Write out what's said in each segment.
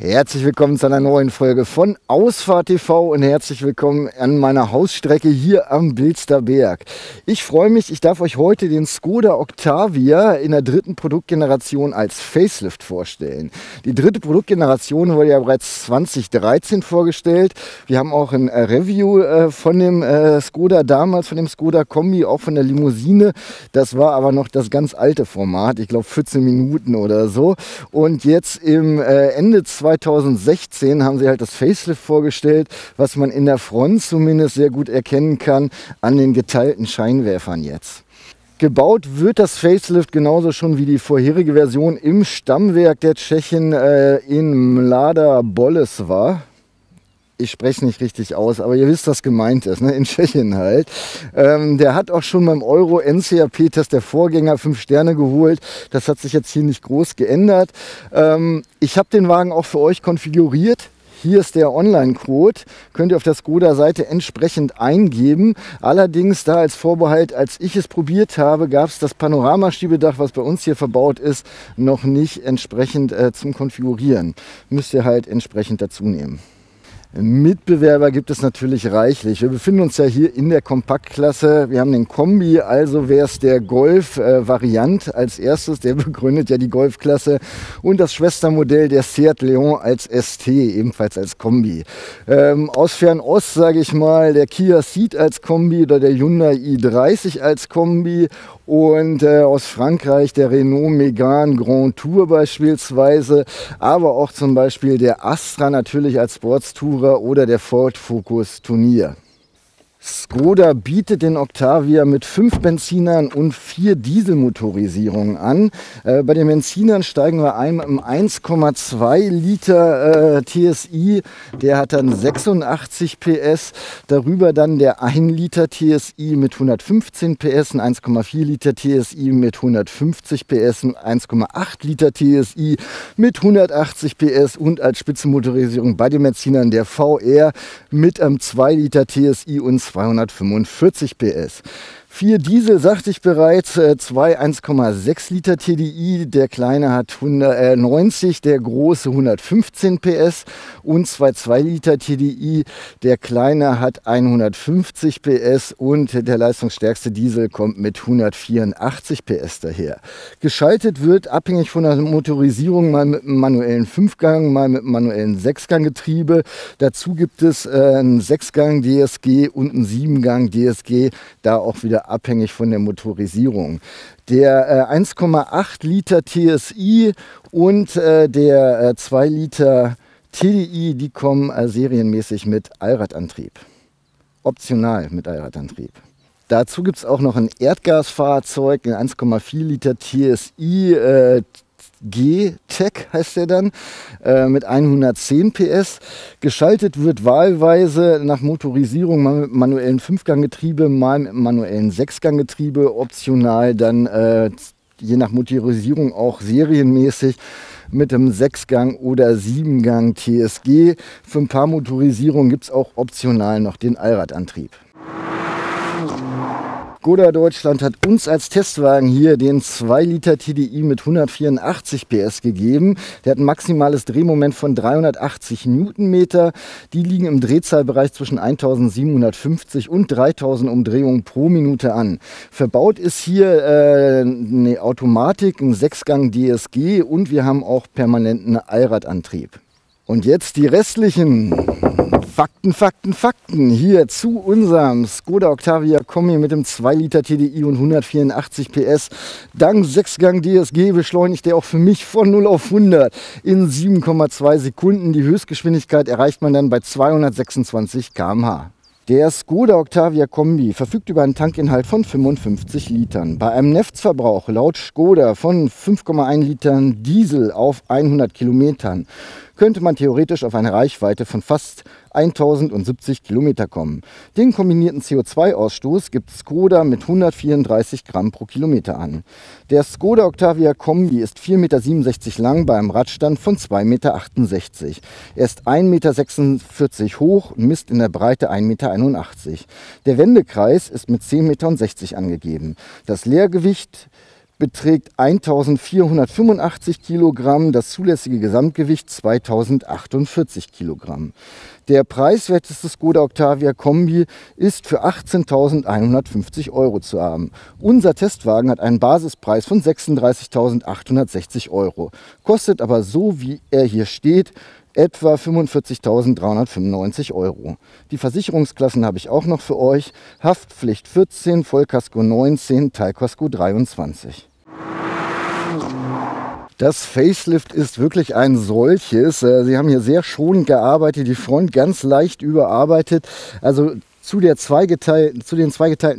Herzlich willkommen zu einer neuen Folge von Ausfahrt TV und herzlich willkommen an meiner Hausstrecke hier am Bilsterberg. Ich freue mich, ich darf euch heute den Skoda Octavia in der dritten Produktgeneration als Facelift vorstellen. Die dritte Produktgeneration wurde ja bereits 2013 vorgestellt. Wir haben auch ein Review von dem Skoda damals, von dem Skoda Kombi, auch von der Limousine. Das war aber noch das ganz alte Format, ich glaube 14 Minuten oder so. Und jetzt im Ende 2016 haben sie halt das Facelift vorgestellt, was man in der Front zumindest sehr gut erkennen kann an den geteilten Scheinwerfern jetzt. Gebaut wird das Facelift genauso schon wie die vorherige Version im Stammwerk der Tschechen in Mladá Boleslav. Ich spreche es nicht richtig aus, aber ihr wisst, was gemeint ist, ne? In Tschechien halt. Der hat auch schon beim Euro NCAP-Test der Vorgänger 5 Sterne geholt. Das hat sich jetzt hier nicht groß geändert. Ich habe den Wagen auch für euch konfiguriert. Hier ist der Online-Code, könnt ihr auf der Skoda-Seite entsprechend eingeben. Allerdings da als Vorbehalt, als ich es probiert habe, gab es das Panoramaschiebedach, was bei uns hier verbaut ist, noch nicht entsprechend zum Konfigurieren. Müsst ihr halt entsprechend dazu nehmen. Mitbewerber gibt es natürlich reichlich. Wir befinden uns ja hier in der Kompaktklasse. Wir haben den Kombi, also wäre es der Golf Variant als erstes. Der begründet ja die Golfklasse. Und das Schwestermodell der Seat Leon als ST, ebenfalls als Kombi. Aus Fernost, sage ich mal, der Kia Ceed als Kombi oder der Hyundai i30 als Kombi. Und aus Frankreich der Renault Megane Grand Tour beispielsweise. Aber auch zum Beispiel der Astra natürlich als Sports Tourer oder der Ford Focus Turnier. Skoda bietet den Octavia mit 5 Benzinern und 4 Dieselmotorisierungen an. Bei den Benzinern steigen wir ein mit einem 1,2 Liter TSI, der hat dann 86 PS. Darüber dann der 1 Liter TSI mit 115 PS, ein 1,4 Liter TSI mit 150 PS, ein 1,8 Liter TSI mit 180 PS und als Spitzenmotorisierung bei den Benzinern der VR mit einem 2 Liter TSI und 245 PS. 4 Diesel, sagte ich bereits, 2 1,6 Liter TDI, der kleine hat 90, der große 115 PS und 2 2 Liter TDI, der kleine hat 150 PS und der leistungsstärkste Diesel kommt mit 184 PS daher. Geschaltet wird, abhängig von der Motorisierung, mal mit einem manuellen 5-Gang, mal mit einem manuellen 6-Gang-Getriebe. Dazu gibt es einen 6-Gang DSG und einen 7-Gang DSG, da auch wieder abhängig von der Motorisierung. Der 1,8 Liter TSI und der 2 Liter TDI, die kommen serienmäßig mit Allradantrieb. Optional mit Allradantrieb. Dazu gibt es auch noch ein Erdgasfahrzeug, den 1,4 Liter TSI G-Tec heißt der dann, mit 110 PS. Geschaltet wird wahlweise nach Motorisierung mal mit manuellen 5-Gang-Getriebe, mal mit manuellen 6-Gang-Getriebe, optional dann je nach Motorisierung auch serienmäßig mit einem 6-Gang- oder 7-Gang TSG. Für ein paar Motorisierungen gibt es auch optional noch den Allradantrieb. Skoda Deutschland hat uns als Testwagen hier den 2 Liter TDI mit 184 PS gegeben. Der hat ein maximales Drehmoment von 380 Newtonmeter. Die liegen im Drehzahlbereich zwischen 1750 und 3000 Umdrehungen pro Minute an. Verbaut ist hier eine Automatik, ein 6-Gang DSG und wir haben auch permanenten Allradantrieb. Und jetzt die restlichen Fakten, Fakten, Fakten hier zu unserem Skoda Octavia Kombi mit dem 2 Liter TDI und 184 PS. Dank 6-Gang DSG beschleunigt er auch für mich von 0 auf 100 in 7,2 Sekunden. Die Höchstgeschwindigkeit erreicht man dann bei 226 km/h. Der Skoda Octavia Kombi verfügt über einen Tankinhalt von 55 Litern. Bei einem Neftverbrauch laut Skoda von 5,1 Litern Diesel auf 100 Kilometern könnte man theoretisch auf eine Reichweite von fast 1070 Kilometer kommen. Den kombinierten CO2-Ausstoß gibt Skoda mit 134 Gramm pro Kilometer an. Der Skoda Octavia Kombi ist 4,67 Meter lang bei einem Radstand von 2,68 Meter. Er ist 1,46 Meter hoch und misst in der Breite 1,81 Meter. Der Wendekreis ist mit 10,60 Meter angegeben. Das Leergewicht beträgt 1485 Kilogramm, das zulässige Gesamtgewicht 2048 Kilogramm. Der preiswerteste Skoda Octavia Kombi ist für 18.150 Euro zu haben. Unser Testwagen hat einen Basispreis von 36.860 Euro, kostet aber so, wie er hier steht, etwa 45.395 Euro. Die Versicherungsklassen habe ich auch noch für euch. Haftpflicht 14, Vollkasko 19, Teilkasko 23. Das Facelift ist wirklich ein solches. Sie haben hier sehr schonend gearbeitet, die Front ganz leicht überarbeitet. Also zu den zweigeteilten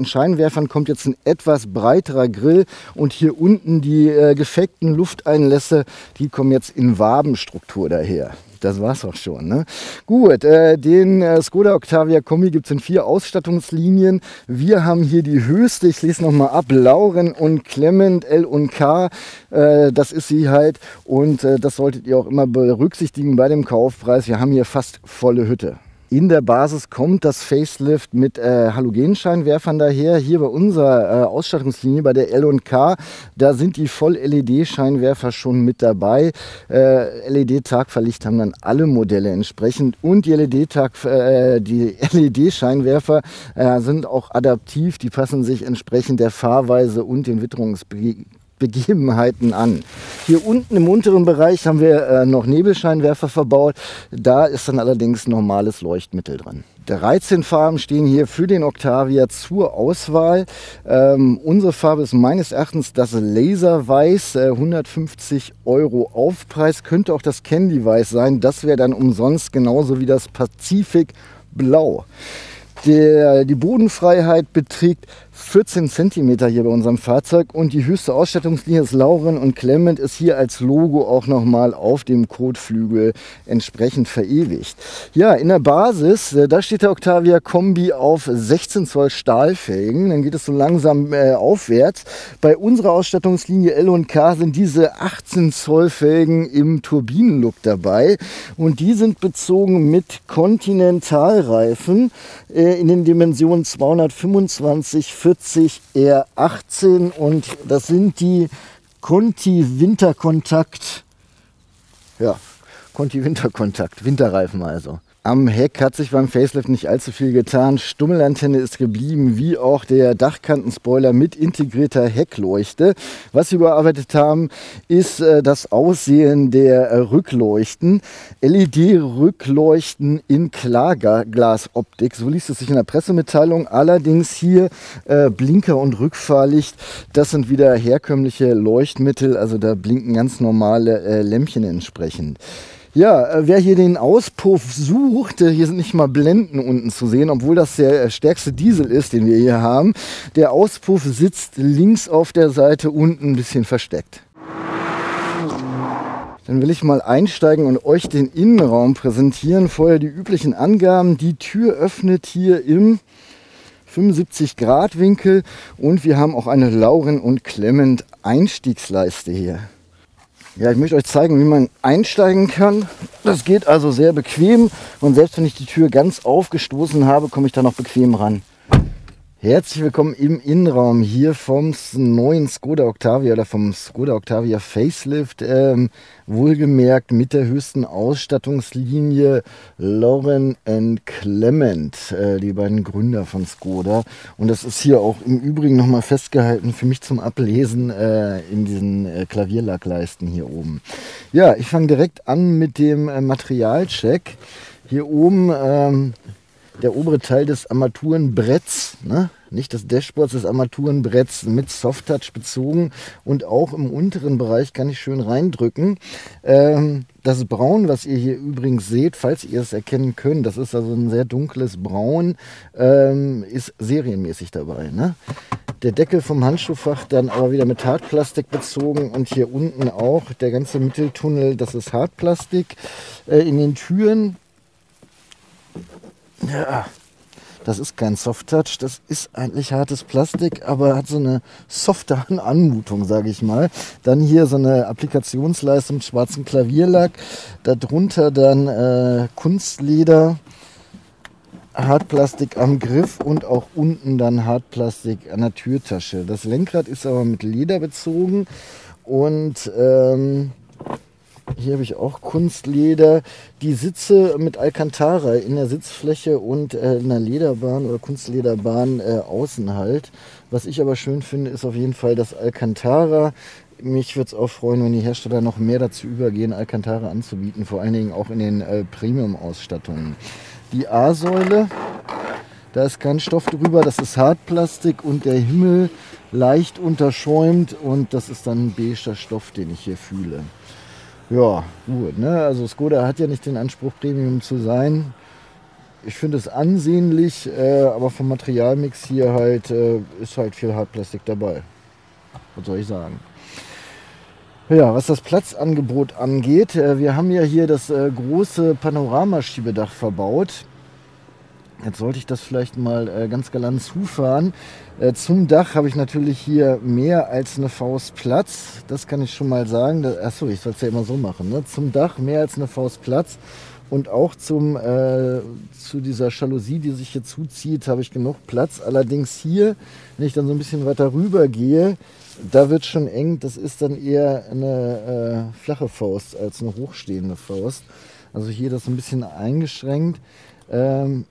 Scheinwerfern kommt jetzt ein etwas breiterer Grill und hier unten die gefeckten Lufteinlässe, die kommen jetzt in Wabenstruktur daher. Das war's auch schon, ne? Gut, den Skoda Octavia Kombi gibt es in 4 Ausstattungslinien. Wir haben hier die höchste, ich lese nochmal ab, Laurin und Klement, L&K, das ist sie halt. Und das solltet ihr auch immer berücksichtigen bei dem Kaufpreis. Wir haben hier fast volle Hütte. In der Basis kommt das Facelift mit Halogenscheinwerfern daher. Hier bei unserer Ausstattungslinie, bei der L&K, da sind die Voll-LED-Scheinwerfer schon mit dabei. LED-Tagverlicht haben dann alle Modelle entsprechend. Und die LED-Scheinwerfer sind auch adaptiv. Die passen sich entsprechend der Fahrweise und den Witterungsbegebenheiten an. Hier unten im unteren Bereich haben wir noch Nebelscheinwerfer verbaut. Da ist dann allerdings normales Leuchtmittel dran. 13 Farben stehen hier für den Octavia zur Auswahl. Unsere Farbe ist meines Erachtens das Laserweiß, 150 Euro Aufpreis. Könnte auch das Candyweiß sein. Das wäre dann umsonst, genauso wie das Pazifikblau. Die Bodenfreiheit beträgt 14 cm hier bei unserem Fahrzeug und die höchste Ausstattungslinie ist Laurin und Klement, ist hier als Logo auch nochmal auf dem Kotflügel entsprechend verewigt. Ja, in der Basis, da steht der Octavia Kombi auf 16 Zoll Stahlfelgen, dann geht es so langsam aufwärts. Bei unserer Ausstattungslinie L&K sind diese 18 Zoll Felgen im Turbinenlook dabei und die sind bezogen mit Continentalreifen in den Dimensionen 225 40 R18 und das sind die Conti Winterkontakt, ja, Conti Winterkontakt, Winterreifen also. Am Heck hat sich beim Facelift nicht allzu viel getan. Stummelantenne ist geblieben, wie auch der Dachkantenspoiler mit integrierter Heckleuchte. Was wir überarbeitet haben, ist das Aussehen der Rückleuchten. LED-Rückleuchten in Klarglasoptik, so liest es sich in der Pressemitteilung. Allerdings hier Blinker und Rückfahrlicht, das sind wieder herkömmliche Leuchtmittel. Also da blinken ganz normale Lämpchen entsprechend. Ja, wer hier den Auspuff sucht, hier sind nicht mal Blenden unten zu sehen, obwohl das der stärkste Diesel ist, den wir hier haben. Der Auspuff sitzt links auf der Seite unten ein bisschen versteckt. Dann will ich mal einsteigen und euch den Innenraum präsentieren. Vorher die üblichen Angaben. Die Tür öffnet hier im 75 Grad Winkel und wir haben auch eine Laurin und Klement Einstiegsleiste hier. Ja, ich möchte euch zeigen, wie man einsteigen kann. Das geht also sehr bequem und selbst wenn ich die Tür ganz aufgestoßen habe, komme ich da noch bequem ran. Herzlich willkommen im Innenraum hier vom neuen Skoda Octavia oder vom Skoda Octavia Facelift. Wohlgemerkt mit der höchsten Ausstattungslinie Laurin & Klement, die beiden Gründer von Skoda. Und das ist hier auch im Übrigen nochmal festgehalten für mich zum Ablesen in diesen Klavierlackleisten hier oben. Ja, ich fange direkt an mit dem Materialcheck. Hier oben... der obere Teil des Armaturenbretts, ne? Nicht des Dashboards, des Armaturenbretts mit Soft-Touch bezogen und auch im unteren Bereich kann ich schön reindrücken. Das Braun, was ihr hier übrigens seht, falls ihr es erkennen könnt, das ist also ein sehr dunkles Braun, ist serienmäßig dabei, ne? Der Deckel vom Handschuhfach dann aber wieder mit Hartplastik bezogen und hier unten auch der ganze Mitteltunnel, das ist Hartplastik. In den Türen, ja, das ist kein Soft-Touch, das ist eigentlich hartes Plastik, aber hat so eine softe Anmutung, sage ich mal. Dann hier so eine Applikationsleiste mit schwarzem Klavierlack, darunter dann Kunstleder, Hartplastik am Griff und auch unten dann Hartplastik an der Türtasche. Das Lenkrad ist aber mit Leder bezogen und hier habe ich auch Kunstleder. Die Sitze mit Alcantara in der Sitzfläche und in der Lederbahn oder Kunstlederbahn außen halt. Was ich aber schön finde, ist auf jeden Fall das Alcantara. Mich würde es auch freuen, wenn die Hersteller noch mehr dazu übergehen, Alcantara anzubieten, vor allen Dingen auch in den Premium-Ausstattungen. Die A-Säule, da ist kein Stoff drüber, das ist Hartplastik und der Himmel leicht unterschäumt und das ist dann ein beiger Stoff, den ich hier fühle. Ja, gut, ne? Also Skoda hat ja nicht den Anspruch, Premium zu sein. Ich finde es ansehnlich, aber vom Materialmix hier halt ist halt viel Hartplastik dabei. Was soll ich sagen? Ja, was das Platzangebot angeht, wir haben ja hier das große Panoramaschiebedach verbaut. Jetzt sollte ich das vielleicht mal ganz galant zufahren. Zum Dach habe ich natürlich hier mehr als eine Faust Platz. Das kann ich schon mal sagen. Achso, ich soll es ja immer so machen. Ne? Zum Dach mehr als eine Faust Platz. Und auch zu dieser Jalousie, die sich hier zuzieht, habe ich genug Platz. Allerdings hier, wenn ich dann so ein bisschen weiter rüber gehe, da wird es schon eng. Das ist dann eher eine flache Faust als eine hochstehende Faust. Also hier das ein bisschen eingeschränkt.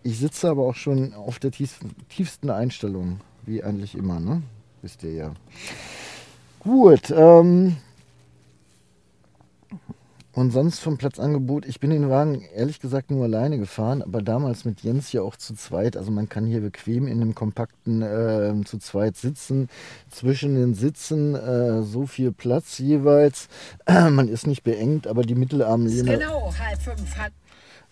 Ich sitze aber auch schon auf der tiefsten Einstellung, wie eigentlich immer, ne? Wisst ihr ja. Gut, und sonst vom Platzangebot, ich bin den Wagen ehrlich gesagt nur alleine gefahren, aber damals mit Jens ja auch zu zweit. Also man kann hier bequem in einem kompakten zu zweit sitzen. Zwischen den Sitzen so viel Platz jeweils. Man ist nicht beengt, aber die Mittelarmlehne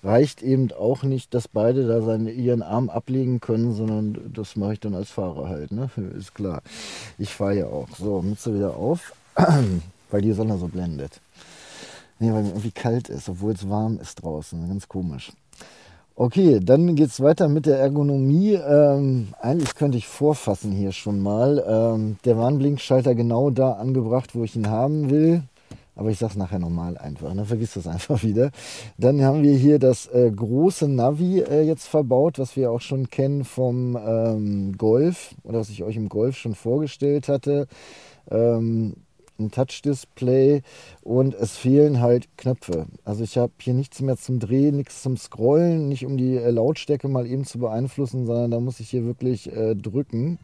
reicht eben auch nicht, dass beide da ihren Arm ablegen können, sondern das mache ich dann als Fahrer halt. Ne? Ist klar. Ich fahre ja auch. So, Mütze wieder auf, weil die Sonne so blendet. Nee, weil mir irgendwie kalt ist, obwohl es warm ist draußen. Ganz komisch. Okay, dann geht es weiter mit der Ergonomie. Eigentlich könnte ich vorfassen hier schon mal. Der Warnblinkschalter genau da angebracht, wo ich ihn haben will. Aber ich sage es nachher nochmal einfach, dann vergiss das einfach wieder. Dann haben wir hier das große Navi jetzt verbaut, was wir auch schon kennen vom Golf oder was ich euch im Golf schon vorgestellt hatte. Ein Touch-Display und es fehlen halt Knöpfe. Also ich habe hier nichts mehr zum Drehen, nichts zum Scrollen, nicht um die Lautstärke mal eben zu beeinflussen, sondern da muss ich hier wirklich drücken.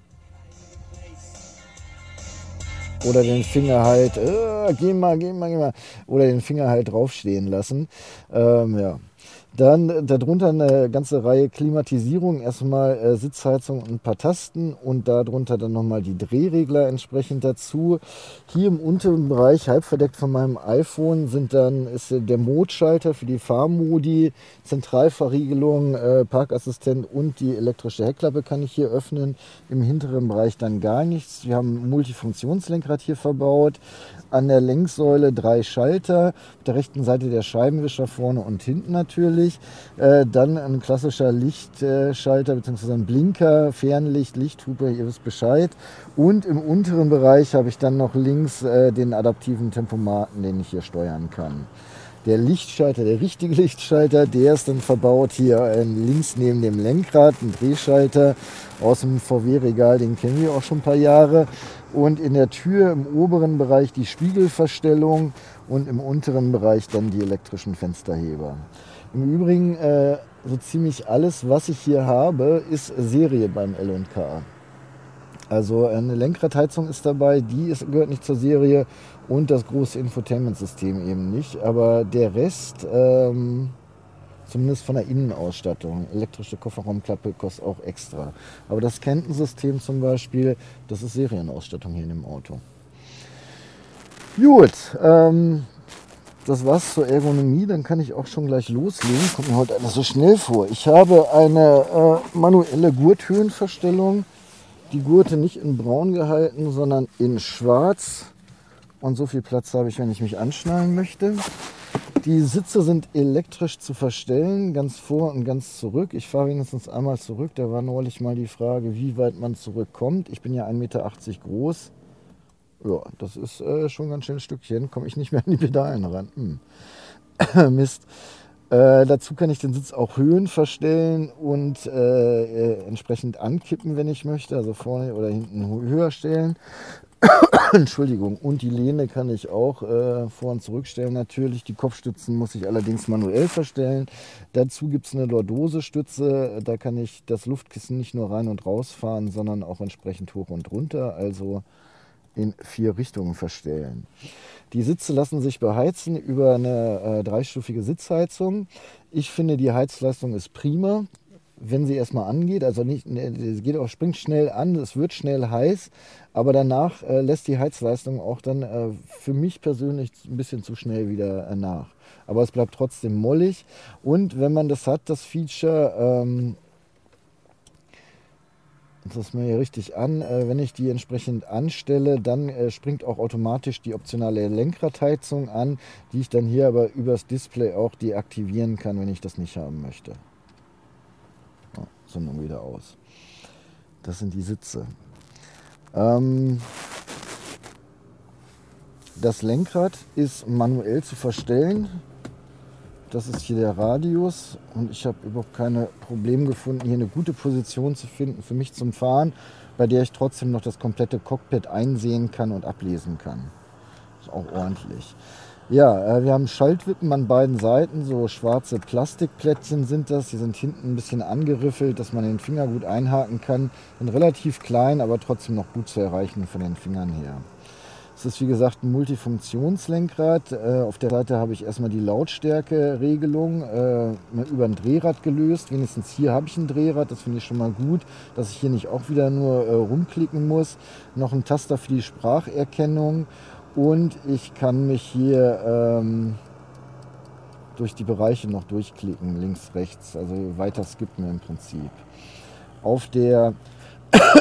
Oder den Finger halt, geh mal. Oder den Finger halt draufstehen lassen. Ja. Dann darunter eine ganze Reihe Klimatisierung, erstmal Sitzheizung und ein paar Tasten und darunter dann nochmal die Drehregler entsprechend dazu. Hier im unteren Bereich, halb verdeckt von meinem iPhone, ist der Modschalter für die Fahrmodi, Zentralverriegelung, Parkassistent und die elektrische Heckklappe kann ich hier öffnen. Im hinteren Bereich dann gar nichts. Wir haben ein Multifunktionslenkrad hier verbaut. An der Lenksäule 3 Schalter, auf der rechten Seite der Scheibenwischer vorne und hinten natürlich. Dann ein klassischer Lichtschalter bzw. ein Blinker, Fernlicht, Lichthupe, ihr wisst Bescheid. Und im unteren Bereich habe ich dann noch links den adaptiven Tempomaten, den ich hier steuern kann. Der Lichtschalter, der richtige Lichtschalter, der ist dann verbaut hier links neben dem Lenkrad, ein Drehschalter aus dem VW-Regal, den kennen wir auch schon ein paar Jahre. Und in der Tür im oberen Bereich die Spiegelverstellung und im unteren Bereich dann die elektrischen Fensterheber. Im Übrigen, so ziemlich alles, was ich hier habe, ist Serie beim L&K. Also eine Lenkradheizung ist dabei, gehört nicht zur Serie und das große Infotainment-System eben nicht. Aber der Rest, zumindest von der Innenausstattung, elektrische Kofferraumklappe kostet auch extra. Aber das Canton-System zum Beispiel, das ist Serienausstattung hier in dem Auto. Gut, das war's zur Ergonomie, dann kann ich auch schon gleich loslegen. Kommt mir heute alles so schnell vor. Ich habe eine manuelle Gurthöhenverstellung. Die Gurte nicht in braun gehalten, sondern in schwarz. Und so viel Platz habe ich, wenn ich mich anschnallen möchte. Die Sitze sind elektrisch zu verstellen, ganz vor und ganz zurück. Ich fahre wenigstens einmal zurück. Da war neulich mal die Frage, wie weit man zurückkommt. Ich bin ja 1,80 Meter groß. Ja, das ist schon ganz schön ein Stückchen. Komme ich nicht mehr an die Pedalen ran. Mist. Dazu kann ich den Sitz auch Höhen verstellen und entsprechend ankippen, wenn ich möchte, also vorne oder hinten höher stellen. Entschuldigung, und die Lehne kann ich auch vor- und zurückstellen natürlich. Die Kopfstützen muss ich allerdings manuell verstellen. Dazu gibt es eine Lordose-Stütze, da kann ich das Luftkissen nicht nur rein und raus fahren, sondern auch entsprechend hoch und runter, also in 4 Richtungen verstellen. Die Sitze lassen sich beheizen über eine dreistufige Sitzheizung. Ich finde, die Heizleistung ist prima, wenn sie erstmal angeht. Also nicht, es geht auch, springt schnell an, es wird schnell heiß, aber danach lässt die Heizleistung auch dann für mich persönlich ein bisschen zu schnell wieder nach. Aber es bleibt trotzdem mollig. Und wenn man das hat, das Feature, das mir hier richtig an, wenn ich die entsprechend anstelle, dann springt auch automatisch die optionale Lenkradheizung an, die ich dann hier aber übers Display auch deaktivieren kann, wenn ich das nicht haben möchte. Oh, so, nun wieder aus. Das sind die Sitze. Das Lenkrad ist manuell zu verstellen. Das ist hier der Radius und ich habe überhaupt keine Probleme gefunden, hier eine gute Position zu finden für mich zum Fahren, bei der ich trotzdem noch das komplette Cockpit einsehen kann und ablesen kann. Ist auch ordentlich. Ja, wir haben Schaltwippen an beiden Seiten, so schwarze Plastikplättchen sind das. Die sind hinten ein bisschen angeriffelt, dass man den Finger gut einhaken kann. Sind relativ klein, aber trotzdem noch gut zu erreichen von den Fingern her. Es ist, wie gesagt, ein Multifunktionslenkrad. Auf der Seite habe ich erstmal die Lautstärke-Regelung über ein Drehrad gelöst. Wenigstens hier habe ich ein Drehrad, das finde ich schon mal gut, dass ich hier nicht auch wieder nur rumklicken muss. Noch ein Taster für die Spracherkennung und ich kann mich hier durch die Bereiche noch durchklicken, links, rechts. Also weiter skippen im Prinzip. Auf der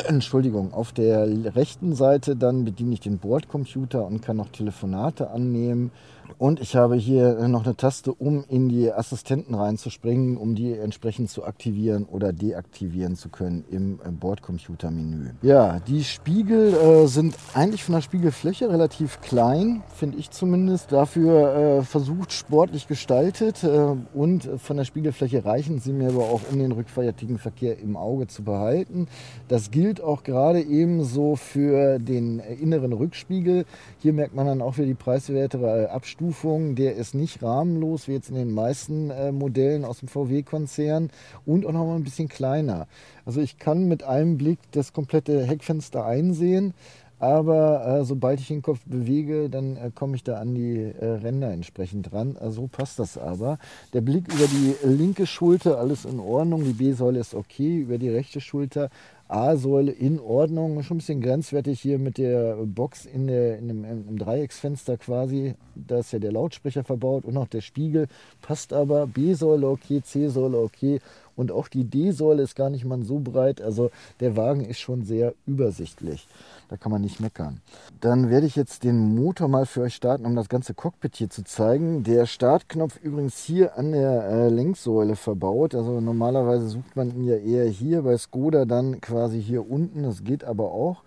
Entschuldigung, auf der rechten Seite dann bediene ich den Bordcomputer und kann noch Telefonate annehmen. Und ich habe hier noch eine Taste, um in die Assistenten reinzuspringen, um die entsprechend zu aktivieren oder deaktivieren zu können im Bordcomputermenü. Ja, die Spiegel sind eigentlich von der Spiegelfläche relativ klein, finde ich zumindest. Dafür versucht sportlich gestaltet und von der Spiegelfläche reichen sie mir aber auch, um den rückwärtigen Verkehr im Auge zu behalten. Das gilt auch gerade ebenso für den inneren Rückspiegel. Hier merkt man dann auch wieder die preiswertere Abstufung. Der ist nicht rahmenlos, wie jetzt in den meisten Modellen aus dem VW-Konzern und auch noch mal ein bisschen kleiner. Also ich kann mit einem Blick das komplette Heckfenster einsehen, aber sobald ich den Kopf bewege, dann komme ich da an die Ränder entsprechend dran. So passt das aber. Der Blick über die linke Schulter, alles in Ordnung. Die B-Säule ist okay, über die rechte Schulter A-Säule in Ordnung, schon ein bisschen grenzwertig hier mit der Box im Dreiecksfenster quasi, da ist ja der Lautsprecher verbaut und auch der Spiegel, passt aber, B-Säule okay, C-Säule okay und auch die D-Säule ist gar nicht mal so breit, also der Wagen ist schon sehr übersichtlich, da kann man nicht meckern. Dann werde ich jetzt den Motor mal für euch starten, um das ganze Cockpit hier zu zeigen. Der Startknopf übrigens hier an der Lenksäule verbaut, also normalerweise sucht man ihn ja eher hier, bei Skoda dann quasi hier unten, das geht aber auch.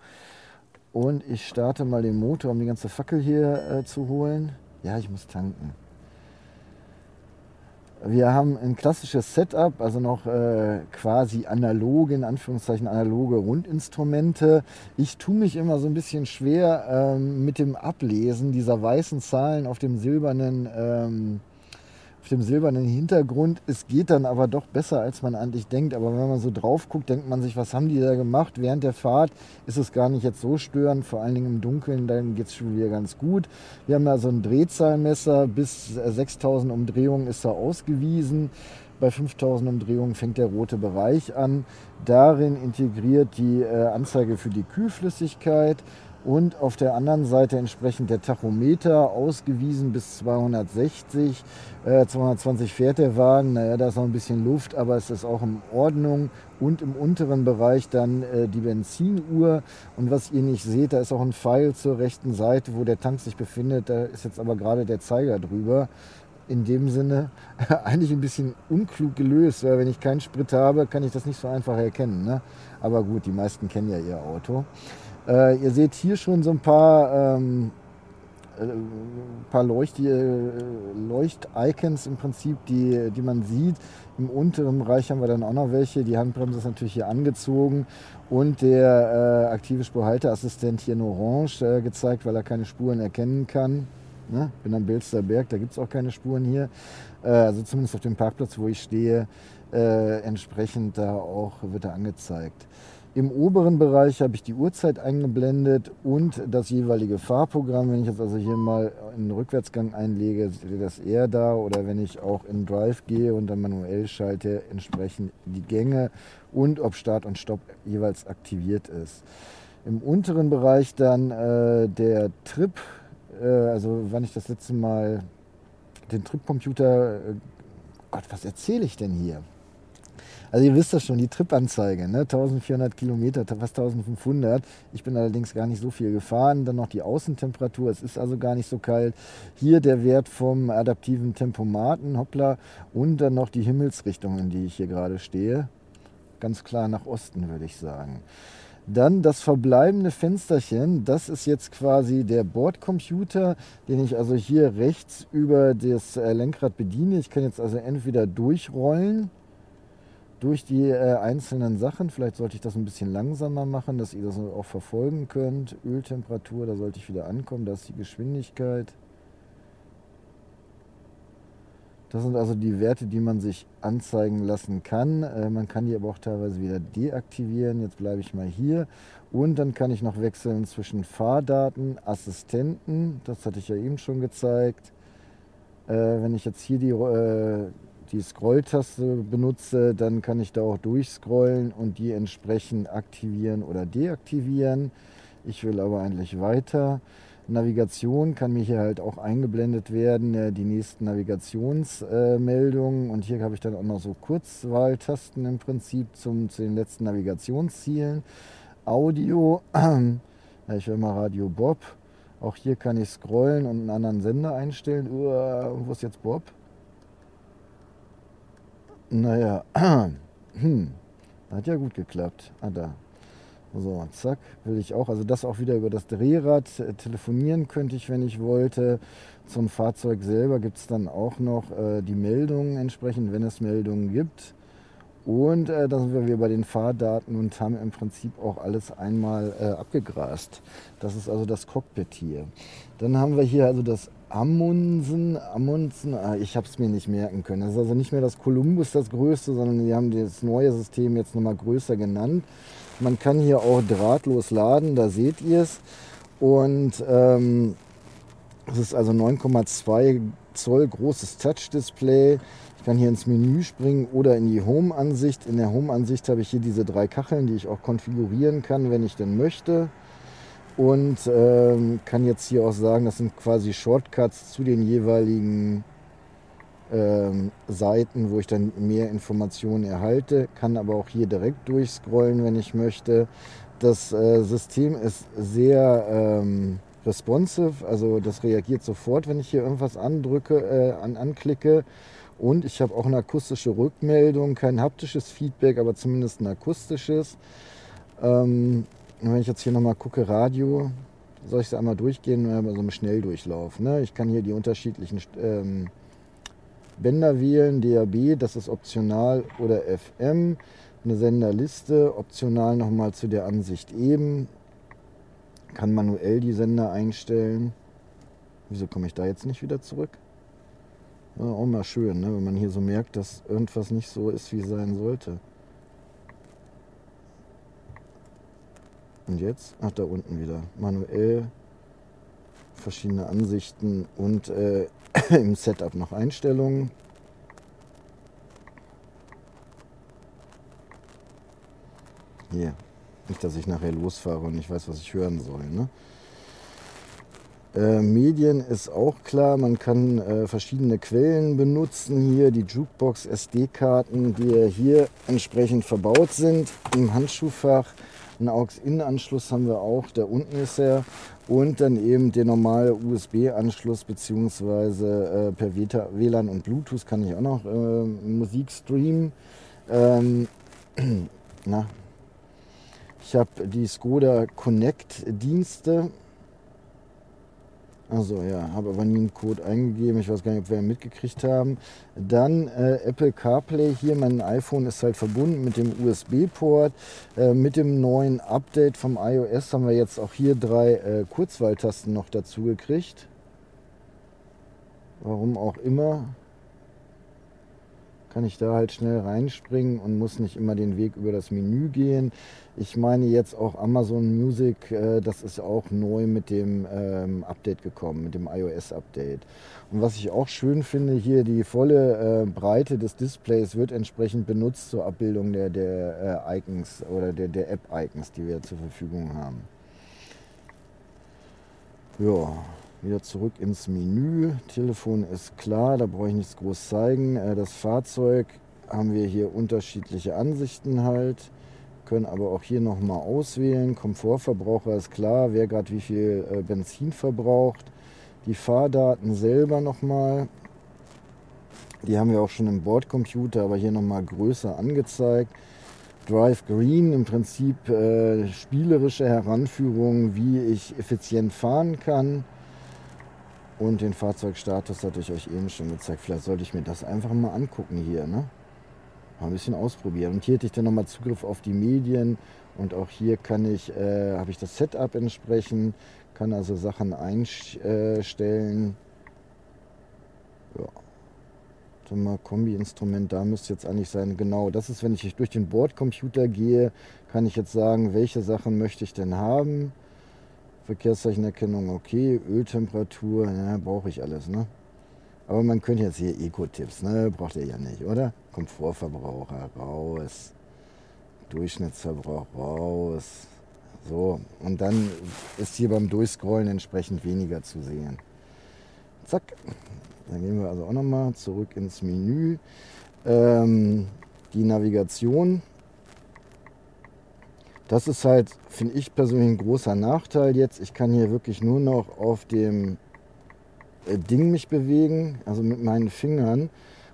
Und ich starte mal den Motor, um die ganze Fackel hier zu holen. Ja, ich muss tanken. Wir haben ein klassisches Setup, also noch quasi analoge, in Anführungszeichen analoge Rundinstrumente. Ich tue mich immer so ein bisschen schwer mit dem Ablesen dieser weißen Zahlen auf dem silbernen Hintergrund. Es geht dann aber doch besser, als man eigentlich denkt. Aber wenn man so drauf guckt, denkt man sich, was haben die da gemacht? Während der Fahrt ist es gar nicht jetzt so störend, vor allen Dingen im Dunkeln, dann geht es schon wieder ganz gut. Wir haben da so ein Drehzahlmesser, bis 6000 Umdrehungen ist da ausgewiesen. Bei 5000 Umdrehungen fängt der rote Bereich an. Darin integriert die Anzeige für die Kühlflüssigkeit. Und auf der anderen Seite entsprechend der Tachometer, ausgewiesen bis 260, 220 fährt der Wagen. Naja, da ist noch ein bisschen Luft, aber es ist auch in Ordnung. Und im unteren Bereich dann die Benzinuhr. Und was ihr nicht seht, da ist auch ein Pfeil zur rechten Seite, wo der Tank sich befindet. Da ist jetzt aber gerade der Zeiger drüber. In dem Sinne eigentlich ein bisschen unklug gelöst, weil wenn ich keinen Sprit habe, kann ich das nicht so einfach erkennen, ne? Aber gut, die meisten kennen ja ihr Auto. Ihr seht hier schon so ein paar paar Leucht-Icons im Prinzip, die man sieht. Im unteren Bereich haben wir dann auch noch welche. Die Handbremse ist natürlich hier angezogen und der aktive Spurhalteassistent hier in Orange gezeigt, weil er keine Spuren erkennen kann. Ne? Bin am Bilsterberg, da gibt es auch keine Spuren hier. Also zumindest auf dem Parkplatz, wo ich stehe, entsprechend da auch wird er angezeigt. Im oberen Bereich habe ich die Uhrzeit eingeblendet und das jeweilige Fahrprogramm. Wenn ich jetzt also hier mal einen Rückwärtsgang einlege, steht das eher da. Oder wenn ich auch in Drive gehe und dann manuell schalte, entsprechend die Gänge und ob Start und Stopp jeweils aktiviert ist. Im unteren Bereich dann der Trip, also wann ich das letzte Mal den Tripcomputer, Gott, was erzähle ich denn hier? Also ihr wisst das schon, die Trip-Anzeige, ne? 1400 Kilometer, fast 1500. Ich bin allerdings gar nicht so viel gefahren. Dann noch die Außentemperatur, es ist also gar nicht so kalt. Hier der Wert vom adaptiven Tempomaten, hoppla. Und dann noch die Himmelsrichtung, in die ich hier gerade stehe. Ganz klar nach Osten, würde ich sagen. Dann das verbleibende Fensterchen, das ist jetzt quasi der Bordcomputer, den ich also hier rechts über das Lenkrad bediene. Ich kann jetzt also entweder durchrollen durch die einzelnen Sachen. Vielleicht sollte ich das ein bisschen langsamer machen, dass ihr das auch verfolgen könnt. Öltemperatur, da sollte ich wieder ankommen. Das ist die Geschwindigkeit. Das sind also die Werte, die man sich anzeigen lassen kann. Man kann die aber auch teilweise wieder deaktivieren. Jetzt bleibe ich mal hier. Und dann kann ich noch wechseln zwischen Fahrdaten, Assistenten. Das hatte ich ja eben schon gezeigt. Wenn ich jetzt hier die Scrolltaste benutze, dann kann ich da auch durchscrollen und die entsprechend aktivieren oder deaktivieren. Ich will aber eigentlich weiter. Navigation kann mir hier halt auch eingeblendet werden, die nächsten Navigationsmeldungen. Und hier habe ich dann auch noch so Kurzwahltasten im Prinzip zu den letzten Navigationszielen. Audio, ich will mal Radio Bob. Auch hier kann ich scrollen und einen anderen Sender einstellen. Wo ist jetzt Bob? Naja, hat ja gut geklappt. Ah, da. So, zack, will ich auch. Also das auch wieder über das Drehrad. Telefonieren könnte ich, wenn ich wollte. Zum Fahrzeug selber gibt es dann auch noch die Meldungen entsprechend, wenn es Meldungen gibt. Und da sind wir wieder bei den Fahrdaten und haben im Prinzip auch alles einmal abgegrast. Das ist also das Cockpit hier. Dann haben wir hier also das Amunsen, ich habe es mir nicht merken können. Das ist also nicht mehr das Columbus, das größte, sondern die haben das neue System jetzt nochmal größer genannt. Man kann hier auch drahtlos laden, da seht ihr es. Und es ist also 9,2 Zoll großes Touch-Display. Ich kann hier ins Menü springen oder in die Home-Ansicht. In der Home-Ansicht habe ich hier diese drei Kacheln, die ich auch konfigurieren kann, wenn ich denn möchte. Und kann jetzt hier auch sagen, das sind quasi Shortcuts zu den jeweiligen Seiten, wo ich dann mehr Informationen erhalte. Kann aber auch hier direkt durchscrollen, wenn ich möchte. Das System ist sehr responsive, also das reagiert sofort, wenn ich hier irgendwas anklicke. Und ich habe auch eine akustische Rückmeldung, kein haptisches Feedback, aber zumindest ein akustisches. Wenn ich jetzt hier nochmal gucke, Radio, soll ich es einmal durchgehen, so einem Schnelldurchlauf. Ne? Ich kann hier die unterschiedlichen Bänder wählen, DAB, das ist optional, oder FM. Eine Senderliste, optional nochmal zu der Ansicht eben. Kann manuell die Sender einstellen. Wieso komme ich da jetzt nicht wieder zurück? Ja, auch mal schön, ne? Wenn man hier so merkt, dass irgendwas nicht so ist, wie es sein sollte. Und jetzt, ach, da unten wieder, manuell, verschiedene Ansichten und im Setup noch Einstellungen. Hier, nicht, dass ich nachher losfahre und ich weiß, was ich hören soll, ne? Medien ist auch klar, man kann verschiedene Quellen benutzen, hier die Jukebox, SD-Karten, die hier entsprechend verbaut sind, im Handschuhfach, einen AUX-In-Anschluss haben wir auch, da unten ist er, und dann eben der normale USB-Anschluss beziehungsweise per WLAN und Bluetooth kann ich auch noch Musik streamen. Ich habe die Skoda Connect Dienste. Also ja, habe aber nie einen Code eingegeben. Ich weiß gar nicht, ob wir ihn mitgekriegt haben. Dann Apple CarPlay. Hier mein iPhone ist halt verbunden mit dem USB-Port. Mit dem neuen Update vom iOS haben wir jetzt auch hier drei Kurzwahltasten noch dazu gekriegt. Warum auch immer. Kann ich da halt schnell reinspringen und muss nicht immer den Weg über das Menü gehen. Ich meine jetzt auch Amazon Music, das ist auch neu mit dem Update gekommen, mit dem iOS-Update. Und was ich auch schön finde, hier die volle Breite des Displays wird entsprechend benutzt zur Abbildung der Icons oder der App-Icons, die wir zur Verfügung haben. Ja. Wieder zurück ins Menü. Telefon ist klar, da brauche ich nichts groß zeigen. Das Fahrzeug haben wir hier unterschiedliche Ansichten halt. Können aber auch hier nochmal auswählen. Komfortverbraucher ist klar, wer gerade wie viel Benzin verbraucht. Die Fahrdaten selber nochmal. Die haben wir auch schon im Bordcomputer, aber hier nochmal größer angezeigt. Drive Green, im Prinzip spielerische Heranführung, wie ich effizient fahren kann. Und den Fahrzeugstatus hatte ich euch eben schon gezeigt. Vielleicht sollte ich mir das einfach mal angucken hier. Ne? Mal ein bisschen ausprobieren. Und hier hätte ich dann nochmal Zugriff auf die Medien. Und auch hier kann ich, habe ich das Setup entsprechend. Kann also Sachen einstellen. Ja. Dann mal Kombi-Instrument, da müsste jetzt eigentlich sein. Genau, das ist, wenn ich durch den Bordcomputer gehe, kann ich jetzt sagen, welche Sachen möchte ich denn haben. Verkehrszeichenerkennung, okay, Öltemperatur, ja, brauche ich alles, ne? Aber man könnte jetzt hier Eco-Tipps, ne? Braucht ihr ja nicht, oder? Komfortverbraucher, raus. Durchschnittsverbrauch, raus. So, und dann ist hier beim Durchscrollen entsprechend weniger zu sehen. Zack, dann gehen wir also auch nochmal zurück ins Menü. Die Navigation. Das ist halt, finde ich persönlich, ein großer Nachteil jetzt. Ich kann hier wirklich nur noch auf dem Ding mich bewegen, also mit meinen Fingern,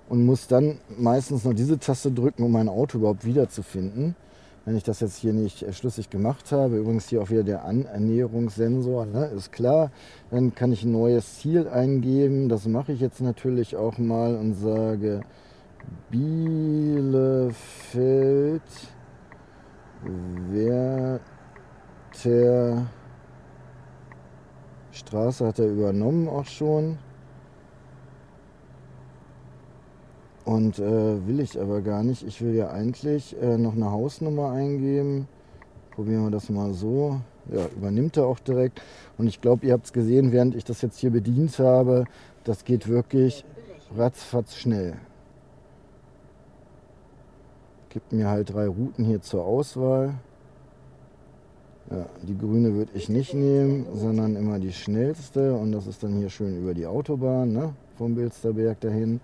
und muss dann meistens noch diese Taste drücken, um mein Auto überhaupt wiederzufinden. Wenn ich das jetzt hier nicht schlüssig gemacht habe, übrigens hier auch wieder der Annäherungssensor, ne, ist klar. Dann kann ich ein neues Ziel eingeben. Das mache ich jetzt natürlich auch mal und sage Bielefeld. Wertherstraße hat er übernommen auch schon. Und will ich aber gar nicht. Ich will ja eigentlich noch eine Hausnummer eingeben. Probieren wir das mal so. Ja, übernimmt er auch direkt. Und ich glaube, ihr habt es gesehen, während ich das jetzt hier bedient habe. Das geht wirklich ratzfatz schnell. Gibt mir halt drei Routen hier zur Auswahl. Ja, die grüne würde ich nicht nehmen, sondern immer die schnellste. Und das ist dann hier schön über die Autobahn, ne? Vom Bilsterberg dahin.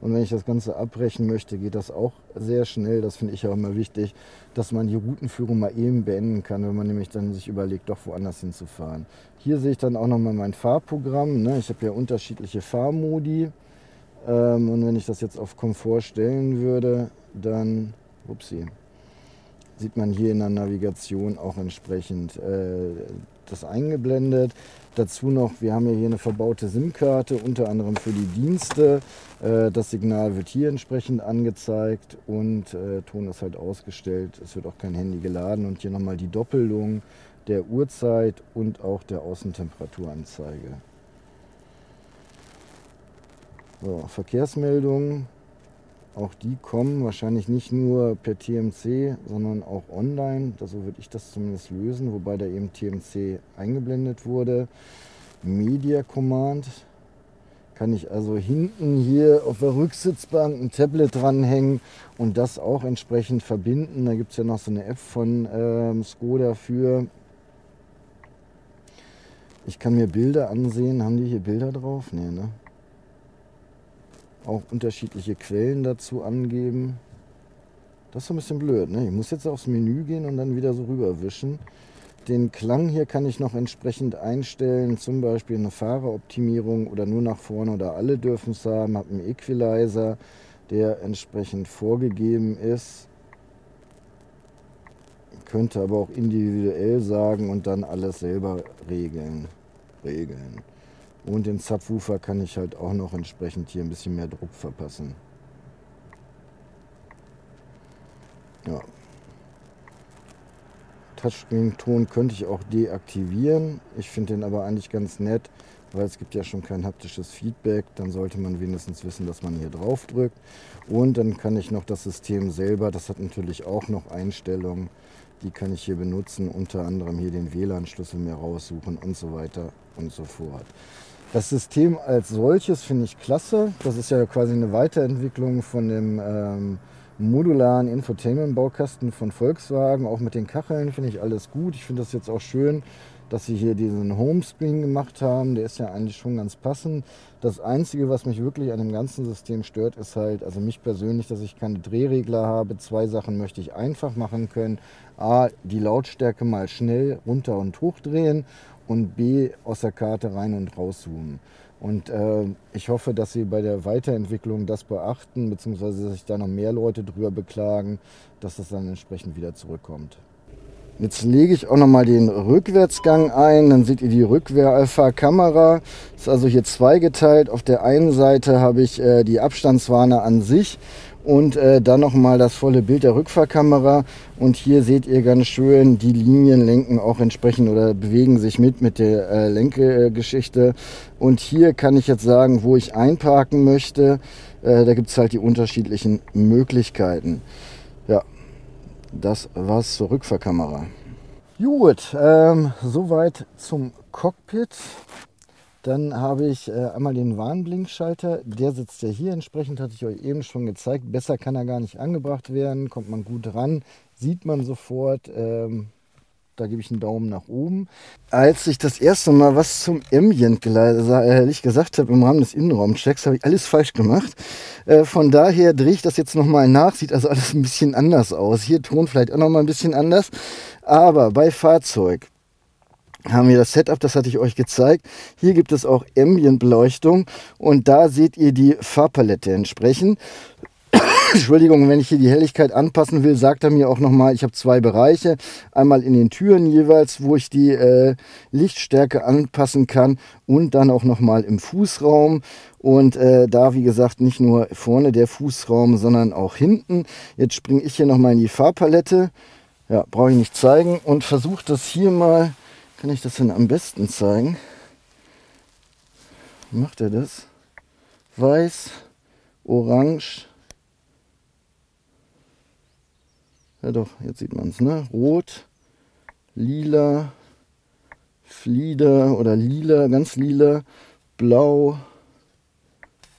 Und wenn ich das Ganze abbrechen möchte, geht das auch sehr schnell. Das finde ich auch immer wichtig, dass man die Routenführung mal eben beenden kann, wenn man nämlich dann sich überlegt, doch woanders hinzufahren. Hier sehe ich dann auch nochmal mein Fahrprogramm, ne? Ich habe ja unterschiedliche Fahrmodi. Und wenn ich das jetzt auf Komfort stellen würde, dann... Upsi. Sieht man hier in der Navigation auch entsprechend das eingeblendet. Dazu noch, wir haben ja hier eine verbaute SIM-Karte, unter anderem für die Dienste. Das Signal wird hier entsprechend angezeigt und Ton ist halt ausgestellt. Es wird auch kein Handy geladen. Und hier nochmal die Doppelung der Uhrzeit und auch der Außentemperaturanzeige. So, Verkehrsmeldungen. Auch die kommen wahrscheinlich nicht nur per TMC, sondern auch online. So würde ich das zumindest lösen, wobei da eben TMC eingeblendet wurde. Media Command. Kann ich also hinten hier auf der Rücksitzbank ein Tablet dranhängen und das auch entsprechend verbinden. Da gibt es ja noch so eine App von Skoda für. Ich kann mir Bilder ansehen. Haben die hier Bilder drauf? Nee, ne? Auch unterschiedliche Quellen dazu angeben. Das ist so ein bisschen blöd, ne? Ich muss jetzt aufs Menü gehen und dann wieder so rüberwischen. Den Klang hier kann ich noch entsprechend einstellen, zum Beispiel eine Fahreroptimierung oder nur nach vorne oder alle dürfen es haben. Ich habe einen Equalizer, der entsprechend vorgegeben ist. Ich könnte aber auch individuell sagen und dann alles selber regeln. Und den Subwoofer kann ich halt auch noch entsprechend hier ein bisschen mehr Druck verpassen. Ja. Touchscreen-Ton könnte ich auch deaktivieren. Ich finde den aber eigentlich ganz nett, weil es gibt ja schon kein haptisches Feedback. Dann sollte man wenigstens wissen, dass man hier drauf drückt. Und dann kann ich noch das System selber, das hat natürlich auch noch Einstellungen, die kann ich hier benutzen, unter anderem hier den WLAN-Schlüssel mir raussuchen und so weiter und so fort. Das System als solches finde ich klasse. Das ist ja quasi eine Weiterentwicklung von dem modularen Infotainment-Baukasten von Volkswagen, auch mit den Kacheln finde ich alles gut. Ich finde das jetzt auch schön, dass sie hier diesen Homescreen gemacht haben. Der ist ja eigentlich schon ganz passend. Das Einzige, was mich wirklich an dem ganzen System stört, ist halt, also mich persönlich, dass ich keine Drehregler habe. Zwei Sachen möchte ich einfach machen können. A, die Lautstärke mal schnell runter und hoch drehen und B, aus der Karte rein und rauszoomen. Und ich hoffe, dass Sie bei der Weiterentwicklung das beachten, beziehungsweise dass sich da noch mehr Leute drüber beklagen, dass das dann entsprechend wieder zurückkommt. Jetzt lege ich auch nochmal den Rückwärtsgang ein, dann seht ihr die Rückfahrkamera. Ist also hier zweigeteilt. Auf der einen Seite habe ich die Abstandswarner an sich und dann nochmal das volle Bild der Rückfahrkamera. Und hier seht ihr ganz schön, die Linien lenken auch entsprechend oder bewegen sich mit der Lenkgeschichte. Und hier kann ich jetzt sagen, wo ich einparken möchte. Da gibt es halt die unterschiedlichen Möglichkeiten. Ja. Das war's zur Rückfahrkamera. Gut, soweit zum Cockpit. Dann habe ich einmal den Warnblinkschalter. Der sitzt ja hier. Entsprechend hatte ich euch eben schon gezeigt. Besser kann er gar nicht angebracht werden. Kommt man gut ran, sieht man sofort. Da gebe ich einen Daumen nach oben. Als ich das erste Mal was zum Ambient gesagt habe im Rahmen des Innenraumchecks, habe ich alles falsch gemacht. Von daher drehe ich das jetzt nochmal nach. Sieht also alles ein bisschen anders aus. Hier Ton vielleicht auch nochmal ein bisschen anders. Aber bei Fahrzeug haben wir das Setup, das hatte ich euch gezeigt. Hier gibt es auch Ambient-Beleuchtung und da seht ihr die Farbpalette entsprechend. Entschuldigung, wenn ich hier die Helligkeit anpassen will, sagt er mir auch nochmal, ich habe zwei Bereiche. Einmal in den Türen jeweils, wo ich die Lichtstärke anpassen kann und dann auch nochmal im Fußraum. Und da, wie gesagt, nicht nur vorne der Fußraum, sondern auch hinten. Jetzt springe ich hier nochmal in die Farbpalette. Ja, brauche ich nicht zeigen. Und versuche das hier mal, kann ich das denn am besten zeigen? Macht er das? Weiß, Orange. Ja doch, jetzt sieht man es, ne? Rot, lila, Flieder oder lila, ganz lila, blau,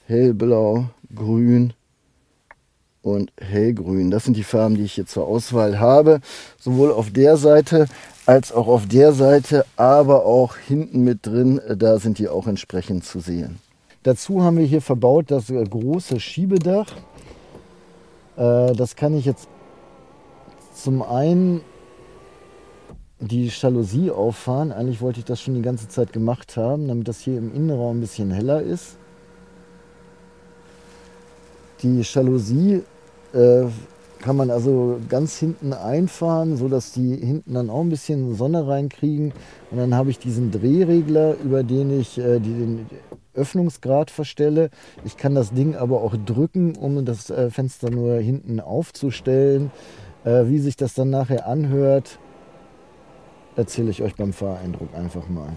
hellblau, grün und hellgrün. Das sind die Farben, die ich hier zur Auswahl habe, sowohl auf der Seite als auch auf der Seite, aber auch hinten mit drin, da sind die auch entsprechend zu sehen. Dazu haben wir hier verbaut das große Schiebedach. Das kann ich jetzt zum einen die Jalousie auffahren. Eigentlich wollte ich das schon die ganze Zeit gemacht haben, damit das hier im Innenraum ein bisschen heller ist. Die Jalousie kann man also ganz hinten einfahren, sodass die hinten dann auch ein bisschen Sonne reinkriegen. Und dann habe ich diesen Drehregler, über den ich den Öffnungsgrad verstelle. Ich kann das Ding aber auch drücken, um das Fenster nur hinten aufzustellen. Wie sich das dann nachher anhört, erzähle ich euch beim Fahreindruck einfach mal.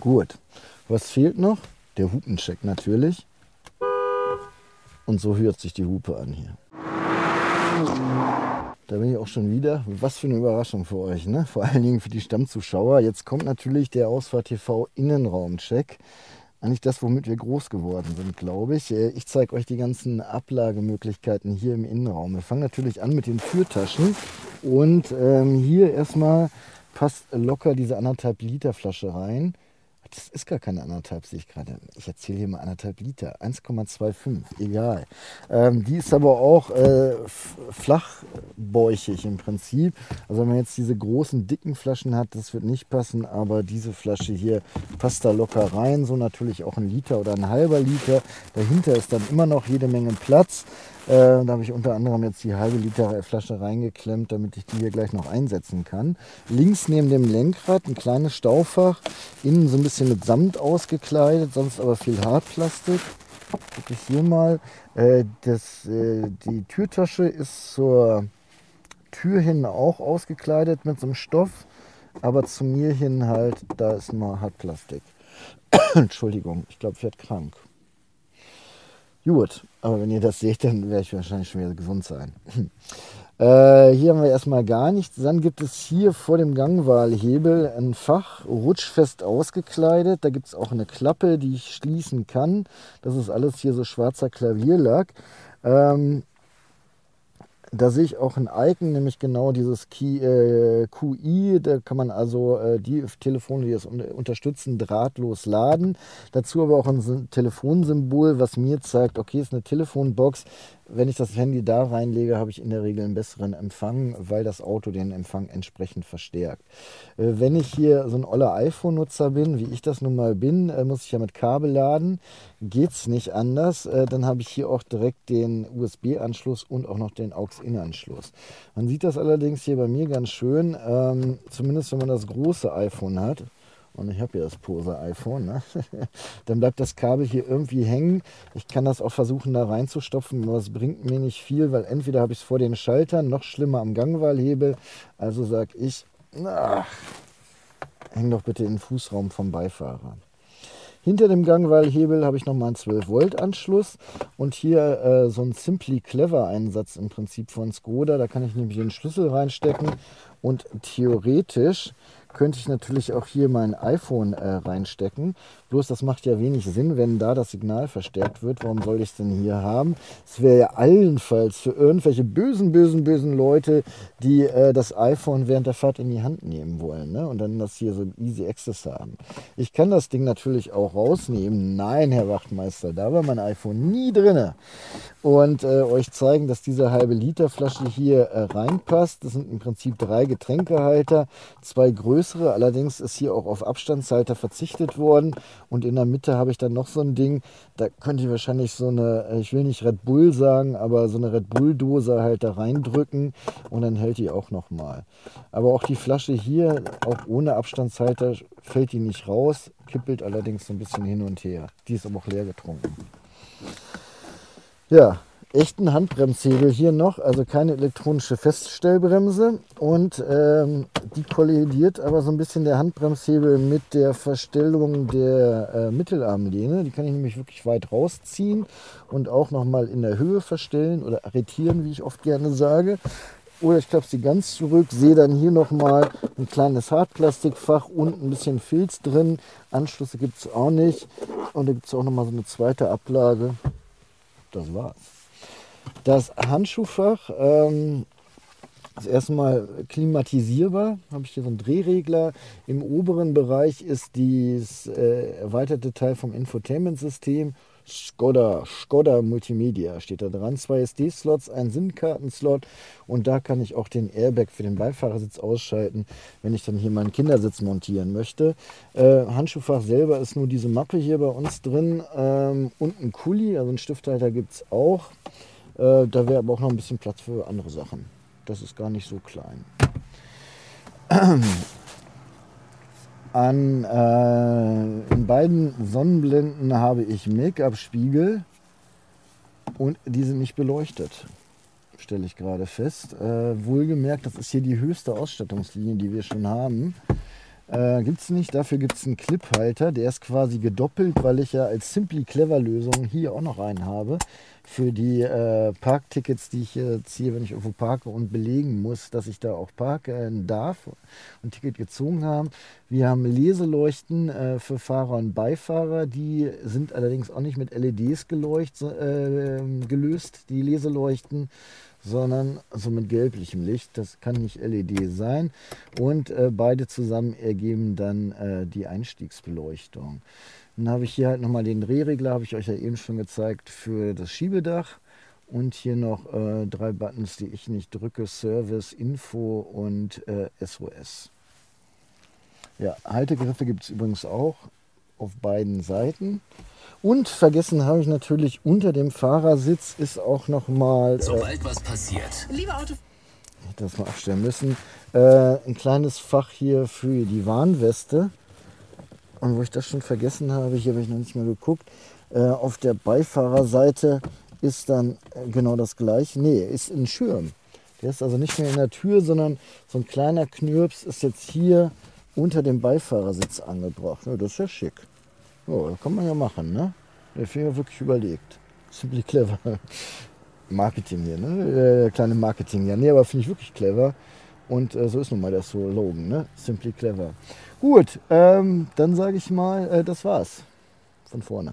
Gut, was fehlt noch? Der Hupencheck natürlich. Und so hört sich die Hupe an hier. Da bin ich auch schon wieder. Was für eine Überraschung für euch, ne? Vor allen Dingen für die Stammzuschauer. Jetzt kommt natürlich der Ausfahrt TV Innenraumcheck. Eigentlich das, womit wir groß geworden sind, glaube ich. Ich zeige euch die ganzen Ablagemöglichkeiten hier im Innenraum. Wir fangen natürlich an mit den Türtaschen. Und hier erstmal passt locker diese 1,5 Liter Flasche rein. Das ist gar keine 1,5, sehe ich gerade. Ich erzähle hier mal 1,5 Liter. 1,25, egal. Die ist aber auch flachbäuchig im Prinzip. Also wenn man jetzt diese großen, dicken Flaschen hat, das wird nicht passen. Aber diese Flasche hier passt da locker rein. So natürlich auch 1 Liter oder 1,5 Liter. Dahinter ist dann immer noch jede Menge Platz. Da habe ich unter anderem jetzt die halbe Liter Flasche reingeklemmt, damit ich die hier gleich noch einsetzen kann. Links neben dem Lenkrad ein kleines Staufach, innen so ein bisschen mit Samt ausgekleidet, sonst aber viel Hartplastik. Guck ich hier mal. Die Türtasche ist zur Tür hin auch ausgekleidet mit so einem Stoff, aber zu mir hin halt, da ist mal Hartplastik. Entschuldigung, ich glaube, ich werde krank. Gut, aber wenn ihr das seht, dann werde ich wahrscheinlich schon wieder gesund sein. Hier haben wir erstmal gar nichts. Dann gibt es hier vor dem Gangwahlhebel ein Fach, rutschfest ausgekleidet. Da gibt es auch eine Klappe, die ich schließen kann. Das ist alles hier so schwarzer Klavierlack. Da sehe ich auch ein Icon, nämlich genau dieses QI. Da kann man also die Telefone, die das unterstützen, drahtlos laden. Dazu aber auch ein Telefonsymbol, was mir zeigt, okay, ist eine Telefonbox. Wenn ich das Handy da reinlege, habe ich in der Regel einen besseren Empfang, weil das Auto den Empfang entsprechend verstärkt. Wenn ich hier so ein oller iPhone-Nutzer bin, wie ich das nun mal bin, muss ich ja mit Kabel laden, geht es nicht anders. Dann habe ich hier auch direkt den USB-Anschluss und auch noch den AUX-In-Anschluss. Man sieht das allerdings hier bei mir ganz schön, zumindest wenn man das große iPhone hat. Und ich habe hier das Pose-iPhone, ne? Dann bleibt das Kabel hier irgendwie hängen. Ich kann das auch versuchen, da reinzustopfen, aber es bringt mir nicht viel, weil entweder habe ich es vor den Schaltern, noch schlimmer am Gangwahlhebel. Also sage ich, ach, häng doch bitte in den Fußraum vom Beifahrer. Hinter dem Gangwahlhebel habe ich nochmal einen 12-Volt-Anschluss und hier so einen Simply Clever-Einsatz im Prinzip von Skoda. Da kann ich nämlich den Schlüssel reinstecken und theoretisch könnte ich natürlich auch hier mein iPhone reinstecken. Bloß das macht ja wenig Sinn, wenn da das Signal verstärkt wird. Warum soll ich es denn hier haben? Es wäre ja allenfalls für irgendwelche bösen Leute, die das iPhone während der Fahrt in die Hand nehmen wollen, ne? Und dann das hier so Easy Access haben. Ich kann das Ding natürlich auch rausnehmen. Nein, Herr Wachtmeister, da war mein iPhone nie drin. Und euch zeigen, dass diese halbe Liter Flasche hier reinpasst. Das sind im Prinzip 3 Getränkehalter, 2 größere. Allerdings ist hier auch auf Abstandshalter verzichtet worden und in der Mitte habe ich dann noch so ein Ding, da könnte ich wahrscheinlich so eine, ich will nicht Red Bull sagen, aber so eine Red Bull Dose halt da reindrücken und dann hält die auch nochmal. Aber auch die Flasche hier, auch ohne Abstandshalter, fällt die nicht raus, kippelt allerdings so ein bisschen hin und her. Die ist aber auch leer getrunken. Ja. Echten Handbremshebel hier noch, also keine elektronische Feststellbremse und die kollidiert aber so ein bisschen der Handbremshebel mit der Verstellung der Mittelarmlehne. Die kann ich nämlich wirklich weit rausziehen und auch nochmal in der Höhe verstellen oder arretieren, wie ich oft gerne sage. Oder ich klappe sie ganz zurück, sehe dann hier nochmal ein kleines Hartplastikfach und ein bisschen Filz drin. Anschlüsse gibt es auch nicht und da gibt es auch nochmal so eine zweite Ablage. Das war's. Das Handschuhfach, das ist erstmal klimatisierbar, habe ich hier so einen Drehregler. Im oberen Bereich ist das erweiterte Teil vom Infotainment-System. Skoda Multimedia steht da dran. 2 SD-Slots, ein SIM-Karten-Slot und da kann ich auch den Airbag für den Beifahrersitz ausschalten, wenn ich dann hier meinen Kindersitz montieren möchte. Handschuhfach selber ist nur diese Mappe hier bei uns drin und ein Kuli, also einen Stifthalter gibt es auch. Da wäre aber auch noch ein bisschen Platz für andere Sachen. Das ist gar nicht so klein. In beiden Sonnenblenden habe ich Make-up-Spiegel und die sind nicht beleuchtet, stelle ich gerade fest. Wohlgemerkt, das ist hier die höchste Ausstattungslinie, die wir schon haben. Gibt es nicht, dafür gibt es einen Cliphalter, der ist quasi gedoppelt, weil ich ja als Simply Clever Lösung hier auch noch einen habe für die Parktickets, die ich hier ziehe, wenn ich irgendwo parke und belegen muss, dass ich da auch parken darf und ein Ticket gezogen haben. Wir haben Leseleuchten für Fahrer und Beifahrer, die sind allerdings auch nicht mit LEDs gelöst, die Leseleuchten, sondern so mit gelblichem Licht, das kann nicht LED sein und beide zusammen ergeben dann die Einstiegsbeleuchtung. Dann habe ich hier halt nochmal den Drehregler, habe ich euch ja eben schon gezeigt, für das Schiebedach und hier noch 3 Buttons, die ich nicht drücke, Service, Info und SOS. Ja, Haltegriffe gibt es übrigens auch. auf beiden Seiten. Und vergessen habe ich natürlich, unter dem Fahrersitz ist auch nochmal... Sobald was passiert. Liebe Auto... Ich hätte das mal abstellen müssen. Ein kleines Fach hier für die Warnweste. Und wo ich das schon vergessen habe, hier habe ich noch nicht mal geguckt. Auf der Beifahrerseite ist dann genau das gleiche. Nee, ist ein Schirm. Der ist also nicht mehr in der Tür, sondern so ein kleiner Knirps ist jetzt hier unter dem Beifahrersitz angebracht. Ja, das ist ja schick. Ja, das kann man ja machen, ne? Der Finger wirklich überlegt. Simply Clever. Marketing hier, ne? Kleine Marketing hier. Nee, aber finde ich wirklich clever. Und so ist nun mal das Slogan, ne? Simply Clever. Gut, dann sage ich mal, das war's. Von vorne.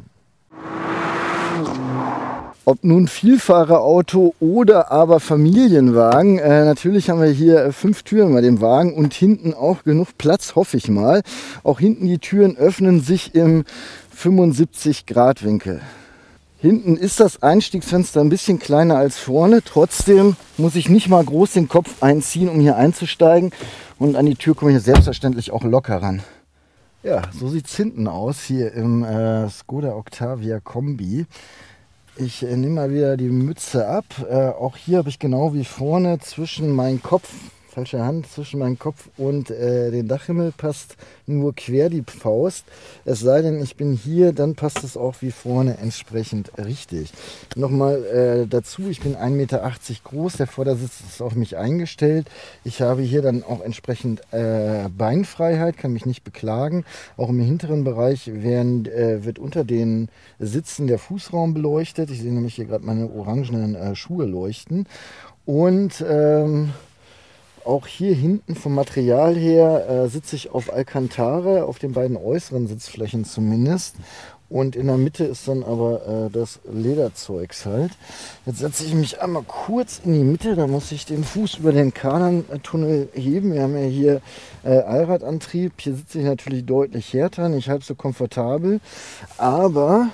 Ob nun Vielfahrerauto oder aber Familienwagen, natürlich haben wir hier 5 Türen bei dem Wagen und hinten auch genug Platz, hoffe ich mal. Auch hinten die Türen öffnen sich im 75-Grad-Winkel. Hinten ist das Einstiegsfenster ein bisschen kleiner als vorne, trotzdem muss ich nicht mal groß den Kopf einziehen, um hier einzusteigen. Und an die Tür komme ich selbstverständlich auch locker ran. Ja, so sieht es hinten aus, hier im Skoda Octavia Kombi. Ich nehme mal wieder die Mütze ab. Auch hier habe ich genau wie vorne zwischen meinen Kopf, falsche Hand, zwischen meinen Kopf und den Dachhimmel passt nur quer die Faust. Es sei denn, ich bin hier, dann passt es auch wie vorne entsprechend richtig. Nochmal dazu, ich bin 1,80 Meter groß, der Vordersitz ist auf mich eingestellt. Ich habe hier dann auch entsprechend Beinfreiheit, kann mich nicht beklagen. Auch im hinteren Bereich wird unter den Sitzen der Fußraum beleuchtet. Ich sehe nämlich hier gerade meine orangenen Schuhe leuchten. Und auch hier hinten vom Material her sitze ich auf Alcantara, auf den beiden äußeren Sitzflächen zumindest. Und in der Mitte ist dann aber das Lederzeugs halt. Jetzt setze ich mich einmal kurz in die Mitte, da muss ich den Fuß über den Kardantunnel heben. Wir haben ja hier Allradantrieb, hier sitze ich natürlich deutlich härter, nicht halb so komfortabel. Aber...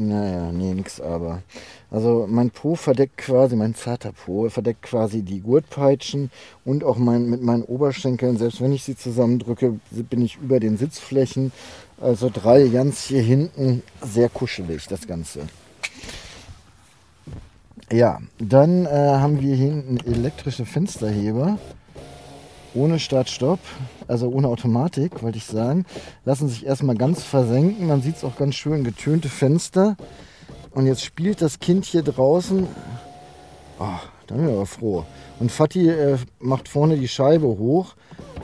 Naja, nee, nix aber. Also mein Po verdeckt quasi, mein zarter Po verdeckt quasi die Gurtpeitschen und auch mit meinen Oberschenkeln. Selbst wenn ich sie zusammendrücke, bin ich über den Sitzflächen. Also 3 ganz hier hinten, sehr kuschelig das Ganze. Ja, dann haben wir hier hinten elektrische Fensterheber. Ohne Start-Stopp, also ohne Automatik, wollte ich sagen. Lassen sich erstmal ganz versenken. Man sieht es auch ganz schön, getönte Fenster. Und jetzt spielt das Kind hier draußen. Oh, da bin ich aber froh. Und Fatih macht vorne die Scheibe hoch.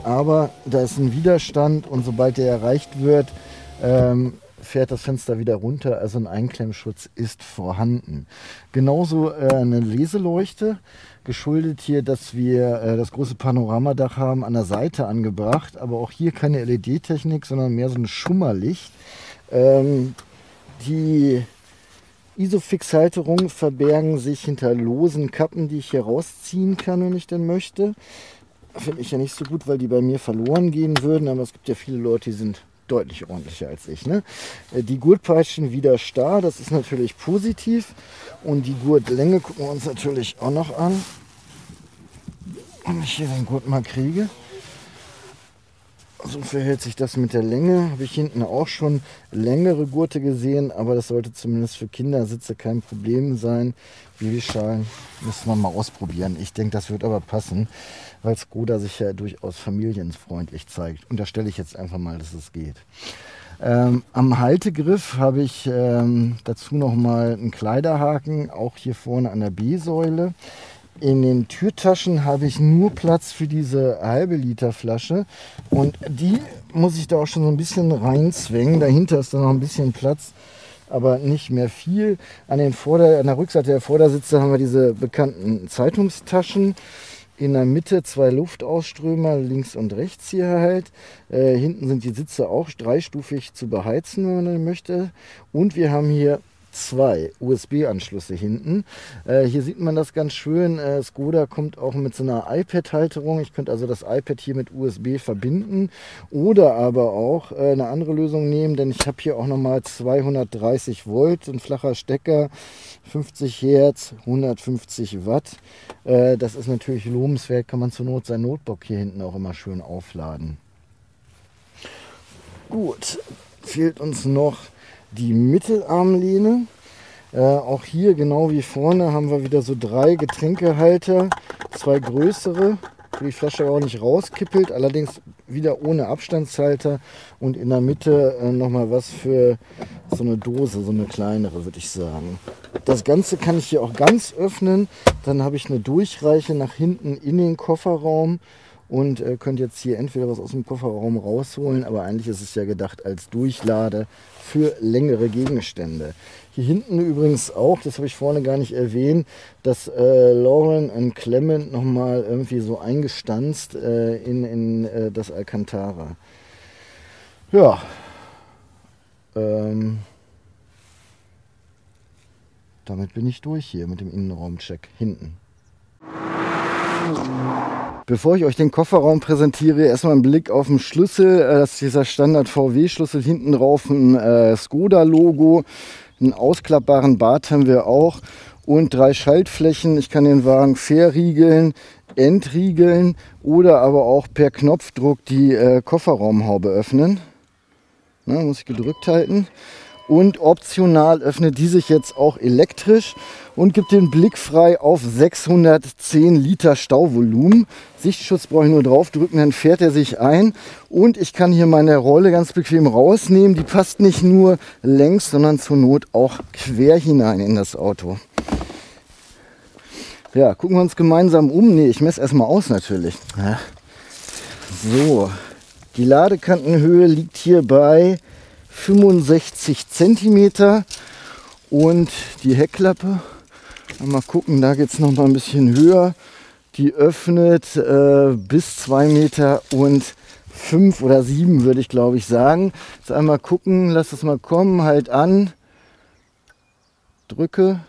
Aber da ist ein Widerstand und sobald der erreicht wird, fährt das Fenster wieder runter. Also ein Einklemmschutz ist vorhanden. Genauso eine Leseleuchte. Geschuldet hier, dass wir das große Panoramadach haben, an der Seite angebracht. Aber auch hier keine LED-Technik, sondern mehr so ein Schummerlicht. Die Isofix-Halterungen verbergen sich hinter losen Kappen, die ich hier rausziehen kann, wenn ich denn möchte. Finde ich ja nicht so gut, weil die bei mir verloren gehen würden. Aber es gibt ja viele Leute, die sind deutlich ordentlicher als ich, ne? Die Gurtpeitschen wieder starr, das ist natürlich positiv. Und die Gurtlänge gucken wir uns natürlich auch noch an. Wenn ich hier den Gurt mal kriege. So verhält sich das mit der Länge. Habe ich hinten auch schon längere Gurte gesehen, aber das sollte zumindest für Kindersitze kein Problem sein. Babyschalen müssen wir mal ausprobieren. Ich denke, das wird aber passen, weil Skoda sich ja durchaus familienfreundlich zeigt. Und da stelle ich jetzt einfach mal, dass es geht. Am Haltegriff habe ich dazu nochmal einen Kleiderhaken, auch hier vorne an der B-Säule. In den Türtaschen habe ich nur Platz für diese halbe Liter Flasche und die muss ich da auch schon so ein bisschen reinzwängen. Dahinter ist da noch ein bisschen Platz, aber nicht mehr viel. An der Rückseite der Vordersitze haben wir diese bekannten Zeitungstaschen. In der Mitte 2 Luftausströmer, links und rechts hier halt. Hinten sind die Sitze auch dreistufig zu beheizen, wenn man möchte. Und wir haben hier 2 USB-Anschlüsse hinten. Hier sieht man das ganz schön. Skoda kommt auch mit so einer iPad-Halterung. Ich könnte also das iPad hier mit USB verbinden oder aber auch eine andere Lösung nehmen, denn ich habe hier auch nochmal 230 Volt, ein flacher Stecker, 50 Hertz, 150 Watt. Das ist natürlich lobenswert, kann man zur Not sein Notebook hier hinten auch immer schön aufladen. Gut, fehlt uns noch die Mittelarmlehne. Auch hier, genau wie vorne, haben wir wieder so drei Getränkehalter, zwei größere, wo die Flasche auch nicht rauskippelt, allerdings wieder ohne Abstandshalter und in der Mitte nochmal was für so eine Dose, so eine kleinere, würde ich sagen. Das Ganze kann ich hier auch ganz öffnen, dann habe ich eine Durchreiche nach hinten in den Kofferraum und könnt jetzt hier entweder was aus dem Kofferraum rausholen, aber eigentlich ist es ja gedacht als Durchlade für längere Gegenstände. Hier hinten übrigens auch, das habe ich vorne gar nicht erwähnt, dass Laurin und Klement nochmal irgendwie so eingestanzt in das Alcantara. Ja, damit bin ich durch hier mit dem Innenraumcheck hinten. Bevor ich euch den Kofferraum präsentiere, erstmal einen Blick auf den Schlüssel. Das ist dieser Standard-VW-Schlüssel, hinten drauf ein Skoda-Logo. Einen ausklappbaren Bart haben wir auch und drei Schaltflächen. Ich kann den Wagen verriegeln, entriegeln oder aber auch per Knopfdruck die Kofferraumhaube öffnen. Na, muss ich gedrückt halten. Und optional öffnet die sich jetzt auch elektrisch und gibt den Blick frei auf 610 Liter Stauvolumen. Sichtschutz brauche ich nur draufdrücken, dann fährt er sich ein. Und ich kann hier meine Rolle ganz bequem rausnehmen. Die passt nicht nur längs, sondern zur Not auch quer hinein in das Auto. Ja, gucken wir uns gemeinsam um. Ne, ich messe erstmal aus natürlich. Ja. So, die Ladekantenhöhe liegt hier bei 65 cm und die Heckklappe, mal gucken, da geht es noch mal ein bisschen höher, die öffnet bis 2,05 m oder 2,07 m würde ich glaube ich sagen. Jetzt einmal gucken, lass das mal kommen, halt an, drücke.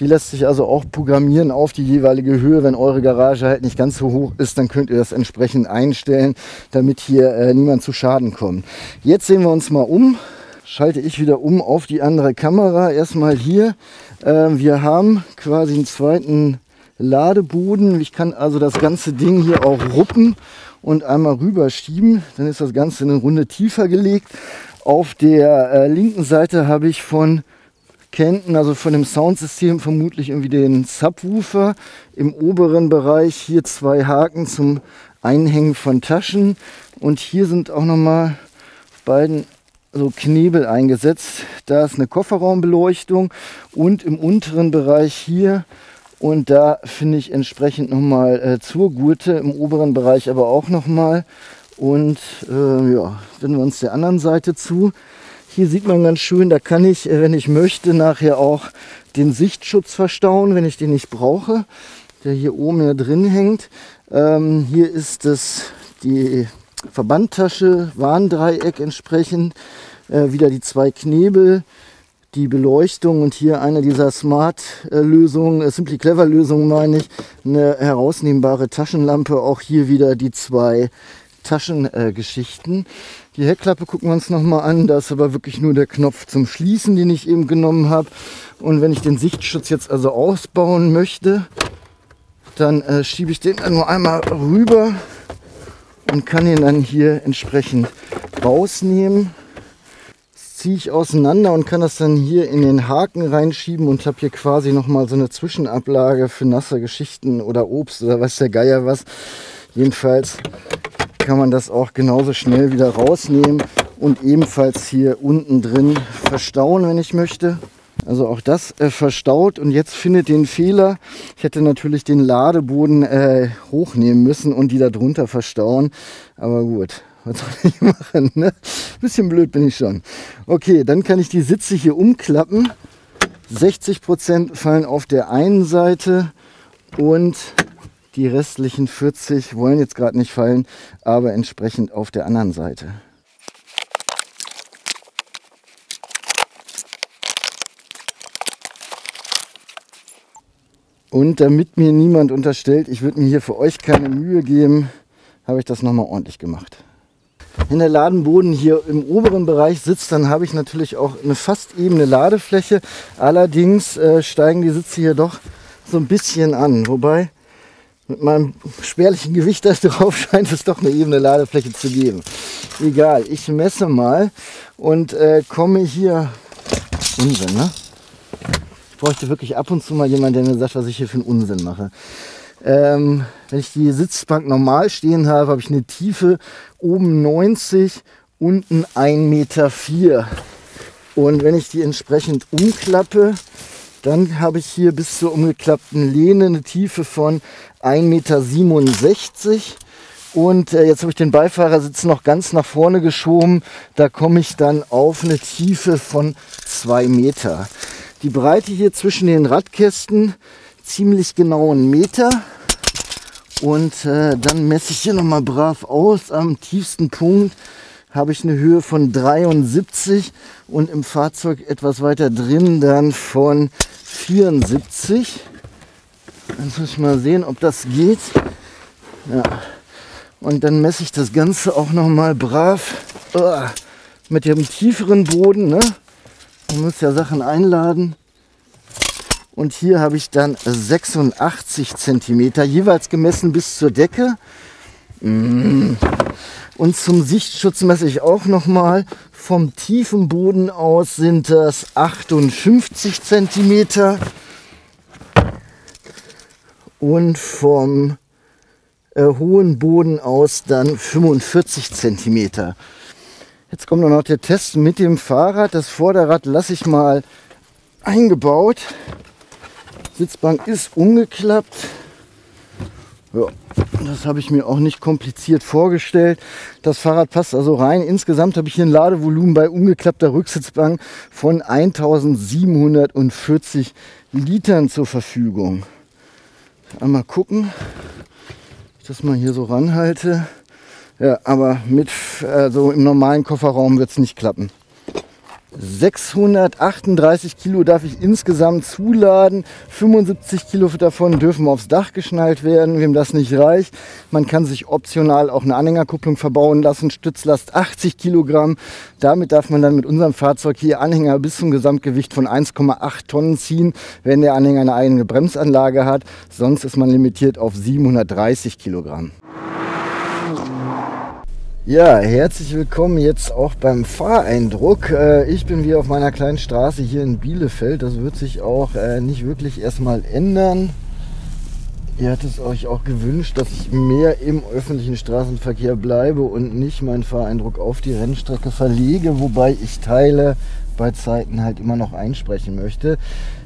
Die lässt sich also auch programmieren auf die jeweilige Höhe. Wenn eure Garage halt nicht ganz so hoch ist, dann könnt ihr das entsprechend einstellen, damit hier niemand zu Schaden kommt. Jetzt sehen wir uns mal um. Schalte ich wieder um auf die andere Kamera. Erstmal hier. Wir haben quasi einen zweiten Ladeboden. Ich kann also das ganze Ding hier auch ruppen und einmal rüber schieben. Dann ist das Ganze eine Runde tiefer gelegt. Auf der linken Seite habe ich von Canton, also von dem Soundsystem vermutlich irgendwie den Subwoofer, im oberen Bereich hier zwei Haken zum Einhängen von Taschen und hier sind auch nochmal beiden so Knebel eingesetzt. Da ist eine Kofferraumbeleuchtung und im unteren Bereich hier und da finde ich entsprechend nochmal zur Gurte, im oberen Bereich aber auch nochmal und ja, wenden wir uns der anderen Seite zu. Hier sieht man ganz schön, da kann ich, wenn ich möchte, nachher auch den Sichtschutz verstauen, wenn ich den nicht brauche, der hier oben ja drin hängt. Hier ist das die Verbandtasche, Warndreieck entsprechend, wieder die zwei Knebel, die Beleuchtung und hier eine dieser Smart-Lösungen, Simply Clever-Lösungen meine ich, eine herausnehmbare Taschenlampe, auch hier wieder die zwei Taschengeschichten. Die Heckklappe gucken wir uns nochmal an. Da ist aber wirklich nur der Knopf zum Schließen, den ich eben genommen habe. Und wenn ich den Sichtschutz jetzt also ausbauen möchte, dann schiebe ich den dann nur einmal rüber und kann ihn dann hier entsprechend rausnehmen. Das ziehe ich auseinander und kann das dann hier in den Haken reinschieben und habe hier quasi nochmal so eine Zwischenablage für nasse Geschichten oder Obst oder weiß der Geier was. Jedenfalls kann man das auch genauso schnell wieder rausnehmen und ebenfalls hier unten drin verstauen, wenn ich möchte. Also auch das verstaut und jetzt findet den Fehler. Ich hätte natürlich den Ladeboden hochnehmen müssen und die da drunter verstauen. Aber gut, was soll ich machen? Ne? Bisschen blöd bin ich schon. Okay, dann kann ich die Sitze hier umklappen. 60% fallen auf der einen Seite und die restlichen 40 wollen jetzt gerade nicht fallen, aber entsprechend auf der anderen Seite. Und damit mir niemand unterstellt, ich würde mir hier für euch keine Mühe geben, habe ich das nochmal ordentlich gemacht. Wenn der Ladenboden hier im oberen Bereich sitzt, dann habe ich natürlich auch eine fast ebene Ladefläche. Allerdings steigen die Sitze hier doch so ein bisschen an, wobei Mit meinem spärlichen Gewicht da drauf scheint es doch eine ebene Ladefläche zu geben. Egal, ich messe mal und komme hier... Unsinn, ne? Ich bräuchte wirklich ab und zu mal jemanden, der mir sagt, was ich hier für einen Unsinn mache. Wenn ich die Sitzbank normal stehen habe, habe ich eine Tiefe oben 90, unten 1,04 Meter. Und wenn ich die entsprechend umklappe, dann habe ich hier bis zur umgeklappten Lehne eine Tiefe von 1,67 Meter. Und jetzt habe ich den Beifahrersitz noch ganz nach vorne geschoben. Da komme ich dann auf eine Tiefe von 2 Meter. Die Breite hier zwischen den Radkästen ziemlich genau 1 Meter. Und dann messe ich hier nochmal brav aus. Am tiefsten Punkt habe ich eine Höhe von 73 und im Fahrzeug etwas weiter drin dann von 74. Jetzt muss ich mal sehen, ob das geht. Ja. Und dann messe ich das Ganze auch nochmal brav mit dem tieferen Boden. Ne? Man muss ja Sachen einladen. Und hier habe ich dann 86 cm, jeweils gemessen bis zur Decke. Und zum Sichtschutz messe ich auch nochmal. Vom tiefen Boden aus sind das 58 cm. Und vom hohen Boden aus dann 45 cm. Jetzt kommt noch der Test mit dem Fahrrad. Das Vorderrad lasse ich mal eingebaut. Sitzbank ist umgeklappt. Ja, das habe ich mir auch nicht kompliziert vorgestellt. Das Fahrrad passt also rein. Insgesamt habe ich hier ein Ladevolumen bei umgeklappter Rücksitzbank von 1740 Litern zur Verfügung. Einmal gucken, ob ich das mal hier so ranhalte. Ja, aber mit, also im normalen Kofferraum wird es nicht klappen. 638 Kilo darf ich insgesamt zuladen, 75 Kilo davon dürfen aufs Dach geschnallt werden, wem das nicht reicht. Man kann sich optional auch eine Anhängerkupplung verbauen lassen, Stützlast 80 Kilogramm. Damit darf man dann mit unserem Fahrzeug hier Anhänger bis zum Gesamtgewicht von 1,8 Tonnen ziehen, wenn der Anhänger eine eigene Bremsanlage hat. Sonst ist man limitiert auf 730 Kilogramm. Ja, herzlich willkommen jetzt auch beim Fahreindruck. Ich bin wieder auf meiner kleinen Straße hier in Bielefeld. Das wird sich auch nicht wirklich erstmal ändern. Ihr hattet es euch auch gewünscht, dass ich mehr im öffentlichen Straßenverkehr bleibe und nicht meinen Fahreindruck auf die Rennstrecke verlege, wobei ich Teile bei Zeiten halt immer noch einsprechen möchte.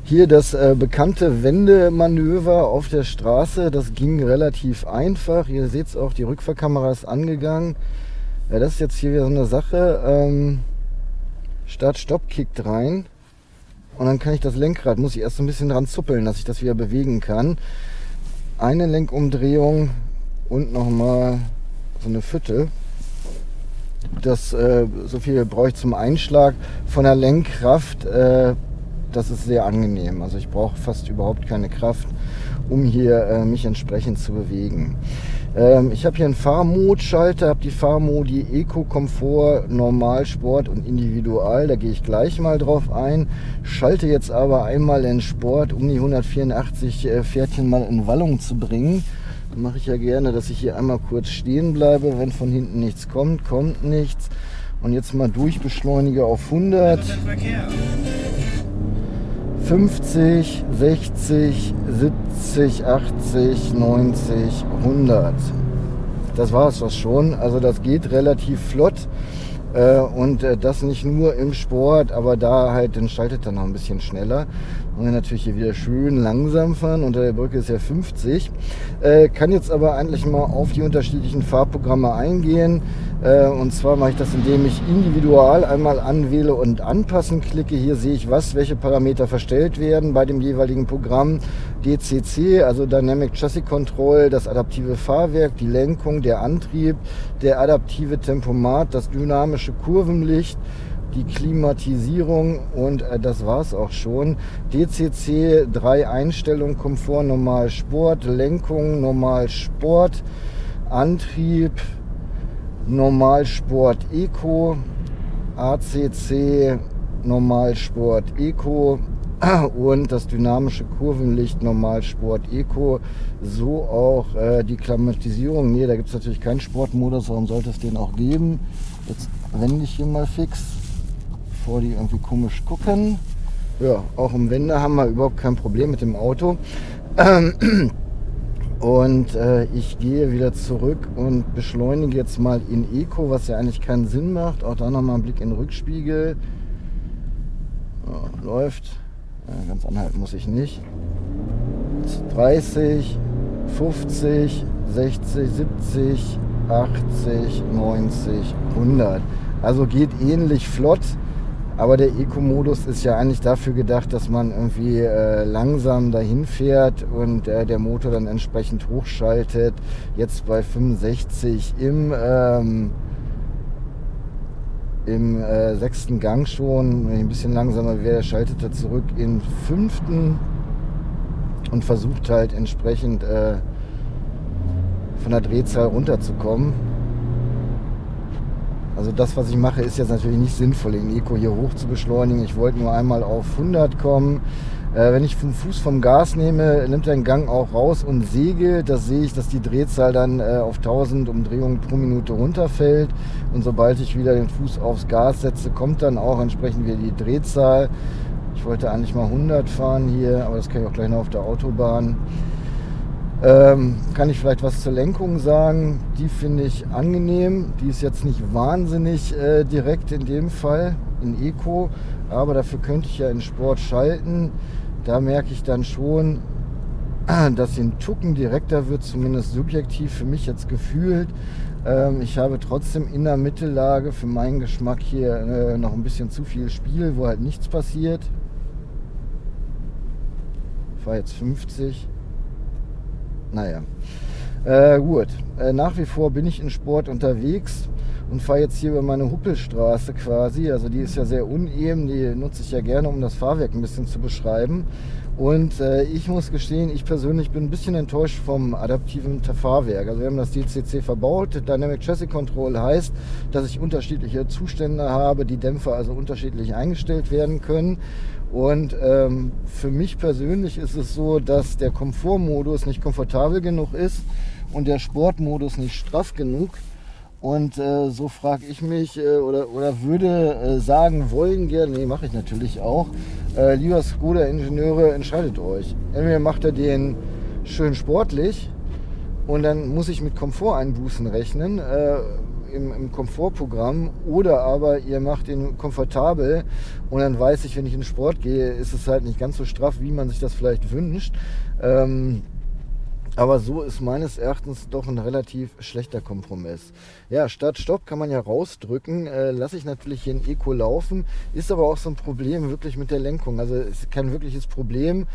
Hier das bekannte Wendemanöver auf der Straße, das ging relativ einfach. Ihr seht es auch, die Rückfahrkamera ist angegangen. Ja, das ist jetzt hier wieder so eine Sache. Start-Stopp kickt rein und dann kann ich das Lenkrad, muss ich erst so ein bisschen dran zuppeln, dass ich das wieder bewegen kann. Eine Lenkumdrehung und nochmal so eine Viertel. Das, so viel brauche ich zum Einschlag von der Lenkkraft. Das ist sehr angenehm. Also ich brauche fast überhaupt keine Kraft, um hier mich entsprechend zu bewegen. Ich habe hier einen Fahrmodschalter, habe die Fahrmodi Eco, Komfort, Normal, Sport und Individual. Da gehe ich gleich mal drauf ein. Schalte jetzt aber einmal in Sport, um die 184 Pferdchen mal in Wallung zu bringen. Das mache ich ja gerne, dass ich hier einmal kurz stehen bleibe. Wenn von hinten nichts kommt, kommt nichts. Und jetzt mal durchbeschleunige auf 100. 50, 60, 70, 80, 90, 100. Das war es doch schon. Also das geht relativ flott. Und das nicht nur im Sport, aber da halt, dann schaltet er noch ein bisschen schneller. Und wir natürlich hier wieder schön langsam fahren. Unter der Brücke ist ja 50. Kann jetzt aber eigentlich mal auf die unterschiedlichen Fahrprogramme eingehen. Und zwar mache ich das, indem ich individual einmal anwähle und anpassen klicke. Hier sehe ich, welche Parameter verstellt werden bei dem jeweiligen Programm. DCC, also Dynamic Chassis Control, das adaptive Fahrwerk, die Lenkung, der Antrieb, der adaptive Tempomat, das dynamische Kurvenlicht, die Klimatisierung und das war es auch schon. DCC, 3 Einstellungen, Komfort, Normal, Sport, Lenkung, Normal, Sport, Antrieb, Normalsport Eco, ACC Normalsport Eco, und das dynamische Kurvenlicht Normal Sport Eco, so auch die Klimatisierung. Ne, da gibt es natürlich keinen Sportmodus, warum sollte es den auch geben? Jetzt wende ich hier mal fix, bevor die irgendwie komisch gucken. Ja, auch im Wende haben wir überhaupt kein Problem mit dem Auto. Und ich gehe wieder zurück und beschleunige jetzt mal in Eco, was ja eigentlich keinen Sinn macht. Auch da nochmal ein Blick in den Rückspiegel. Ja, läuft. Ja, ganz anhalten muss ich nicht. 30, 50, 60, 70, 80, 90, 100. Also geht ähnlich flott. Aber der Eco-Modus ist ja eigentlich dafür gedacht, dass man irgendwie langsam dahin fährt und der Motor dann entsprechend hochschaltet. Jetzt bei 65 im sechsten Gang schon, wenn ich ein bisschen langsamer wäre, schaltet er zurück in fünften und versucht halt entsprechend von der Drehzahl runterzukommen. Also das, was ich mache, ist jetzt natürlich nicht sinnvoll, den Eco hier hoch zu beschleunigen. Ich wollte nur einmal auf 100 kommen. Wenn ich vom Fuß vom Gas nehme, nimmt er den Gang auch raus und segelt. Da sehe ich, dass die Drehzahl dann auf 1000 Umdrehungen pro Minute runterfällt. Und sobald ich wieder den Fuß aufs Gas setze, kommt dann auch entsprechend wieder die Drehzahl. Ich wollte eigentlich mal 100 fahren hier, aber das kann ich auch gleich noch auf der Autobahn. Kann ich vielleicht was zur Lenkung sagen? Die finde ich angenehm. Die ist jetzt nicht wahnsinnig direkt in dem Fall, in Eco. Aber dafür könnte ich ja in Sport schalten. Da merke ich dann schon, dass sie ein Tucken direkter wird, zumindest subjektiv für mich jetzt gefühlt. Ich habe trotzdem in der Mittellage für meinen Geschmack hier noch ein bisschen zu viel Spiel, wo halt nichts passiert. Ich fahre jetzt 50. Naja, gut, nach wie vor bin ich in Sport unterwegs und fahre jetzt hier über meine Huppelstraße quasi, also die ist ja sehr uneben, die nutze ich ja gerne, um das Fahrwerk ein bisschen zu beschreiben. Und ich muss gestehen, ich persönlich bin ein bisschen enttäuscht vom adaptiven Fahrwerk. Also wir haben das DCC verbaut, Dynamic Chassis Control heißt, dass ich unterschiedliche Zustände habe, die Dämpfer also unterschiedlich eingestellt werden können. Und für mich persönlich ist es so, dass der Komfortmodus nicht komfortabel genug ist und der Sportmodus nicht straff genug. Und so frage ich mich oder würde sagen wollen gerne, nee, mache ich natürlich auch, lieber Skoda-Ingenieure, entscheidet euch. Entweder macht er den schön sportlich und dann muss ich mit Komforteinbußen rechnen im Komfortprogramm, oder aber ihr macht ihn komfortabel und dann weiß ich, wenn ich in Sport gehe, ist es halt nicht ganz so straff, wie man sich das vielleicht wünscht. Aber so ist meines Erachtens doch ein relativ schlechter Kompromiss. Ja, Start, Stopp kann man ja rausdrücken. Lasse ich natürlich hier in Eco laufen. Ist aber auch so ein Problem wirklich mit der Lenkung. Also es ist kein wirkliches Problem,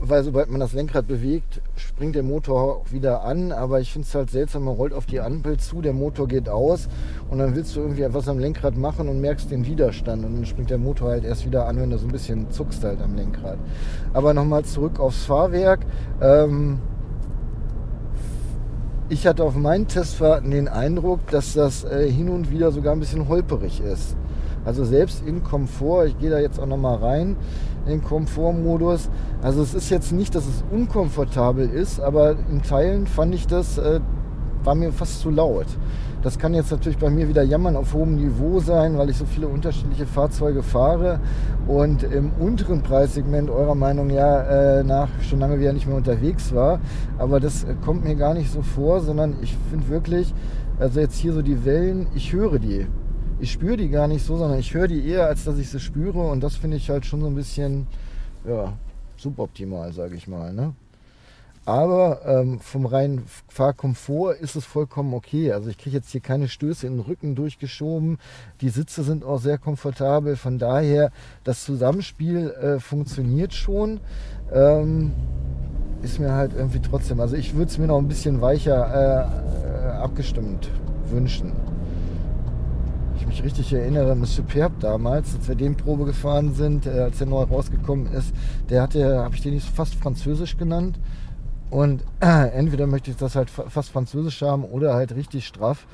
weil sobald man das Lenkrad bewegt, springt der Motor auch wieder an. Aber ich finde es halt seltsam, man rollt auf die Ampel zu, der Motor geht aus und dann willst du irgendwie etwas am Lenkrad machen und merkst den Widerstand. Und dann springt der Motor halt erst wieder an, wenn du so ein bisschen zuckst halt am Lenkrad. Aber nochmal zurück aufs Fahrwerk. Ich hatte auf meinen Testfahrten den Eindruck, dass das hin und wieder sogar ein bisschen holperig ist. Also selbst in Komfort, ich gehe da jetzt auch nochmal rein, in Komfortmodus. Also es ist jetzt nicht, dass es unkomfortabel ist, aber in Teilen fand ich das, war mir fast zu laut. Das kann jetzt natürlich bei mir wieder Jammern auf hohem Niveau sein, weil ich so viele unterschiedliche Fahrzeuge fahre und im unteren Preissegment eurer Meinung nach schon lange wieder nicht mehr unterwegs war. Aber das kommt mir gar nicht so vor, sondern ich finde wirklich, also jetzt hier so die Wellen, ich höre die. Ich spüre die gar nicht so, sondern ich höre die eher, als dass ich sie spüre. Und das finde ich halt schon so ein bisschen, ja, suboptimal, sage ich mal, ne? Aber vom reinen Fahrkomfort ist es vollkommen okay. Also ich kriege jetzt hier keine Stöße in den Rücken durchgeschoben. Die Sitze sind auch sehr komfortabel. Von daher, das Zusammenspiel funktioniert schon. Ist mir halt irgendwie trotzdem... Also ich würde es mir noch ein bisschen weicher abgestimmt wünschen. Ich mich richtig erinnere, mit Superb damals, als wir den Probe gefahren sind, als er neu rausgekommen ist, der hatte, habe ich den nicht fast französisch genannt. Und entweder möchte ich das halt fast französisch haben oder halt richtig straff.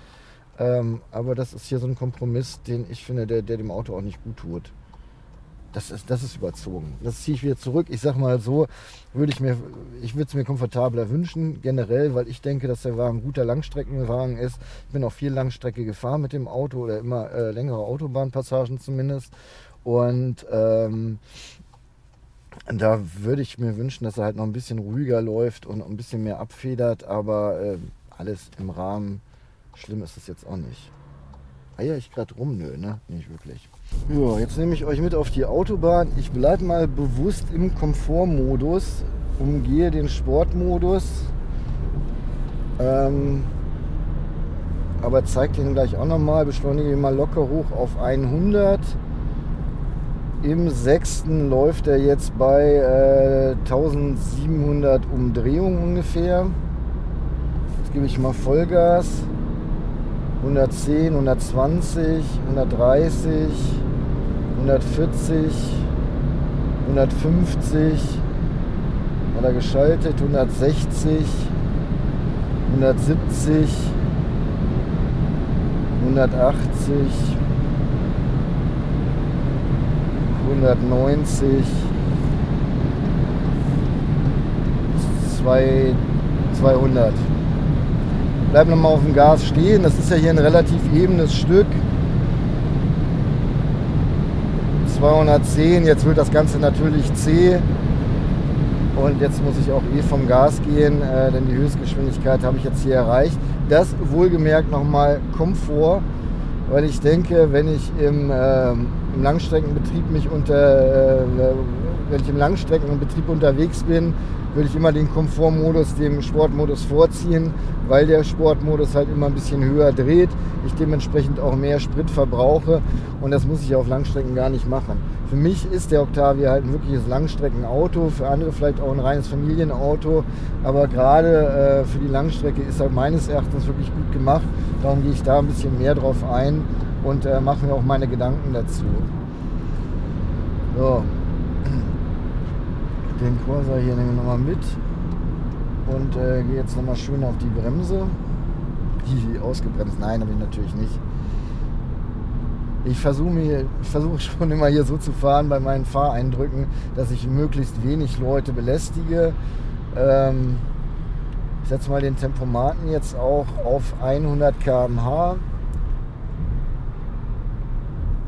Aber das ist hier so ein Kompromiss, den ich finde, der dem Auto auch nicht gut tut. Das ist überzogen. Das ziehe ich wieder zurück. Ich sage mal so, ich würde es mir komfortabler wünschen, generell, weil ich denke, dass der Wagen ein guter Langstreckenwagen ist. Ich bin auch viel Langstrecke gefahren mit dem Auto oder immer längere Autobahnpassagen zumindest. Und da würde ich mir wünschen, dass er halt noch ein bisschen ruhiger läuft und ein bisschen mehr abfedert. Aber alles im Rahmen. Schlimm ist es jetzt auch nicht. Eier ich gerade rum? Nö, ne? Nicht wirklich. Ja, jetzt nehme ich euch mit auf die Autobahn. Ich bleibe mal bewusst im Komfortmodus, umgehe den Sportmodus, aber zeige den gleich auch nochmal. Beschleunige ihn mal locker hoch auf 100. Im 6. läuft er jetzt bei 1700 Umdrehungen ungefähr. Jetzt gebe ich mal Vollgas. 110, 120, 130, 140, 150, hat er geschaltet, 160, 170, 180, 190, 200. Bleib nochmal auf dem Gas stehen, das ist ja hier ein relativ ebenes Stück. 210, jetzt wird das Ganze natürlich zäh. Und jetzt muss ich auch vom Gas gehen, denn die Höchstgeschwindigkeit habe ich jetzt hier erreicht. Das wohlgemerkt nochmal Komfort, weil ich denke, wenn ich im Langstreckenbetrieb unterwegs bin, würde ich immer den Komfortmodus dem Sportmodus vorziehen, weil der Sportmodus halt immer ein bisschen höher dreht, ich dementsprechend auch mehr Sprit verbrauche und das muss ich auf Langstrecken gar nicht machen. Für mich ist der Octavia halt ein wirkliches Langstreckenauto, für andere vielleicht auch ein reines Familienauto, aber gerade für die Langstrecke ist halt meines Erachtens wirklich gut gemacht, darum gehe ich da ein bisschen mehr drauf ein und mache mir auch meine Gedanken dazu. So. Den Corsa hier nehmen wir nochmal mit und gehe jetzt nochmal schön auf die Bremse. Die ausgebremst? Nein, habe ich natürlich nicht. Ich versuche schon immer hier so zu fahren bei meinen Fahreindrücken, dass ich möglichst wenig Leute belästige. Ich setze mal den Tempomaten jetzt auch auf 100 km/h.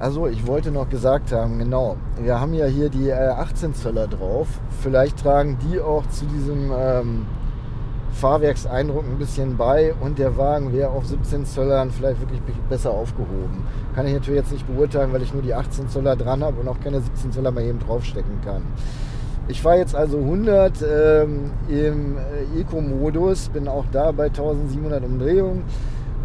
Also, ich wollte noch gesagt haben, genau, wir haben ja hier die 18 Zöller drauf. Vielleicht tragen die auch zu diesem Fahrwerkseindruck ein bisschen bei und der Wagen wäre auf 17 Zöllern vielleicht wirklich besser aufgehoben. Kann ich natürlich jetzt nicht beurteilen, weil ich nur die 18 Zöller dran habe und auch keine 17 Zöller mal eben draufstecken kann. Ich fahre jetzt also 100 im Eco-Modus, bin auch da bei 1700 Umdrehungen.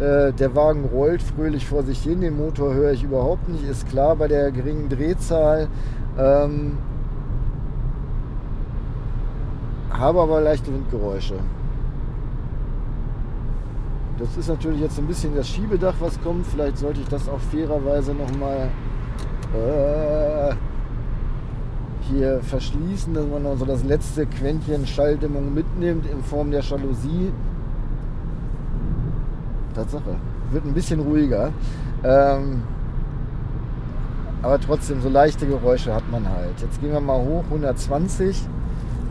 Der Wagen rollt fröhlich vor sich hin, den Motor höre ich überhaupt nicht, ist klar bei der geringen Drehzahl. Habe aber leichte Windgeräusche. Das ist natürlich jetzt ein bisschen das Schiebedach, was kommt. Vielleicht sollte ich das auch fairerweise nochmal hier verschließen, dass man noch so das letzte Quäntchen Schalldämmung mitnimmt in Form der Jalousie. Tatsache, wird ein bisschen ruhiger, aber trotzdem so leichte Geräusche hat man halt. Jetzt gehen wir mal hoch, 120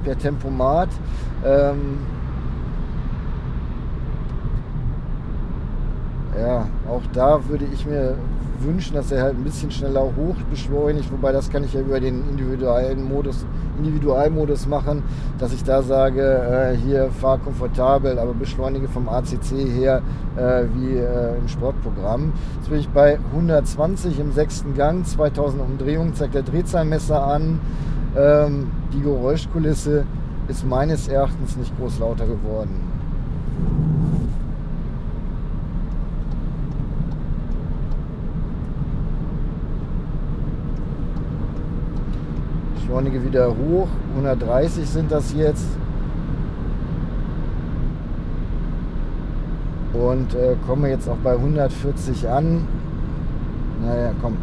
per Tempomat. Ja, auch da würde ich mir wünschen, dass er halt ein bisschen schneller hoch beschleunigt, wobei das kann ich ja über den Individualmodus machen, dass ich da sage, hier fahr komfortabel, aber beschleunige vom ACC her wie im Sportprogramm. Jetzt bin ich bei 120 im 6. Gang, 2000 Umdrehungen, zeigt der Drehzahlmesser an. Die Geräuschkulisse ist meines Erachtens nicht groß lauter geworden. Beschleunige wieder hoch, 130 sind das jetzt und komme jetzt auch bei 140 an. Naja, komm.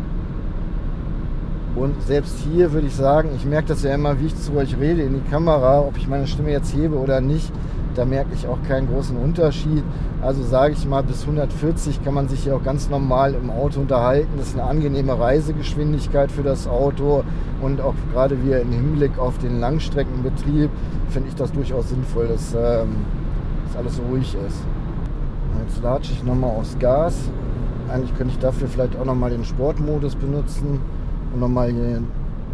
Und selbst hier würde ich sagen, ich merke das ja immer, wie ich zu euch rede in die Kamera, ob ich meine Stimme jetzt hebe oder nicht. da merke ich auch keinen großen Unterschied. Also sage ich mal, bis 140 kann man sich hier auch ganz normal im Auto unterhalten. Das ist eine angenehme Reisegeschwindigkeit für das Auto und auch gerade wieder im Hinblick auf den Langstreckenbetrieb finde ich das durchaus sinnvoll, dass das alles so ruhig ist. Jetzt latsche ich nochmal aufs Gas. Eigentlich könnte ich dafür vielleicht auch nochmal den Sportmodus benutzen, um nochmal den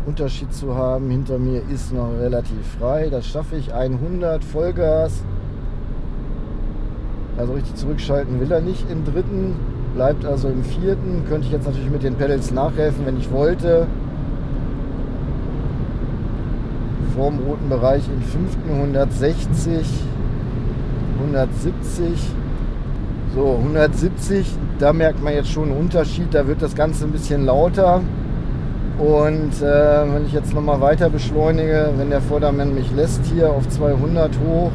Unterschied zu haben. Hinter mir ist noch relativ frei, das schaffe ich. 100 Vollgas. Also richtig zurückschalten will er nicht im dritten, bleibt also im vierten. Könnte ich jetzt natürlich mit den Pedals nachhelfen, wenn ich wollte. Vorm roten Bereich im fünften 160, 170. So, 170, da merkt man jetzt schon einen Unterschied, da wird das Ganze ein bisschen lauter. Und wenn ich jetzt nochmal weiter beschleunige, wenn der Vordermann mich lässt, hier auf 200 hoch.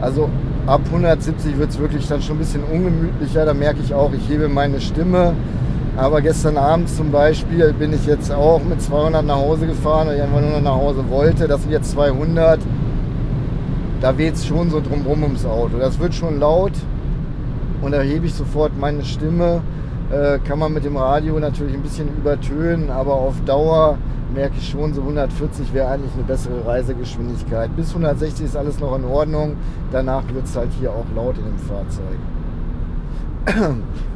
Also ab 170 wird es wirklich dann schon ein bisschen ungemütlicher, da merke ich auch, ich hebe meine Stimme. Aber gestern Abend zum Beispiel bin ich jetzt auch mit 200 nach Hause gefahren, weil ich einfach nur noch nach Hause wollte. Das sind jetzt 200. Da weht es schon so drumherum ums Auto. Das wird schon laut und da hebe ich sofort meine Stimme. Kann man mit dem Radio natürlich ein bisschen übertönen, aber auf Dauer merke ich schon, so 140 wäre eigentlich eine bessere Reisegeschwindigkeit. Bis 160 ist alles noch in Ordnung, danach wird es halt hier auch laut in dem Fahrzeug.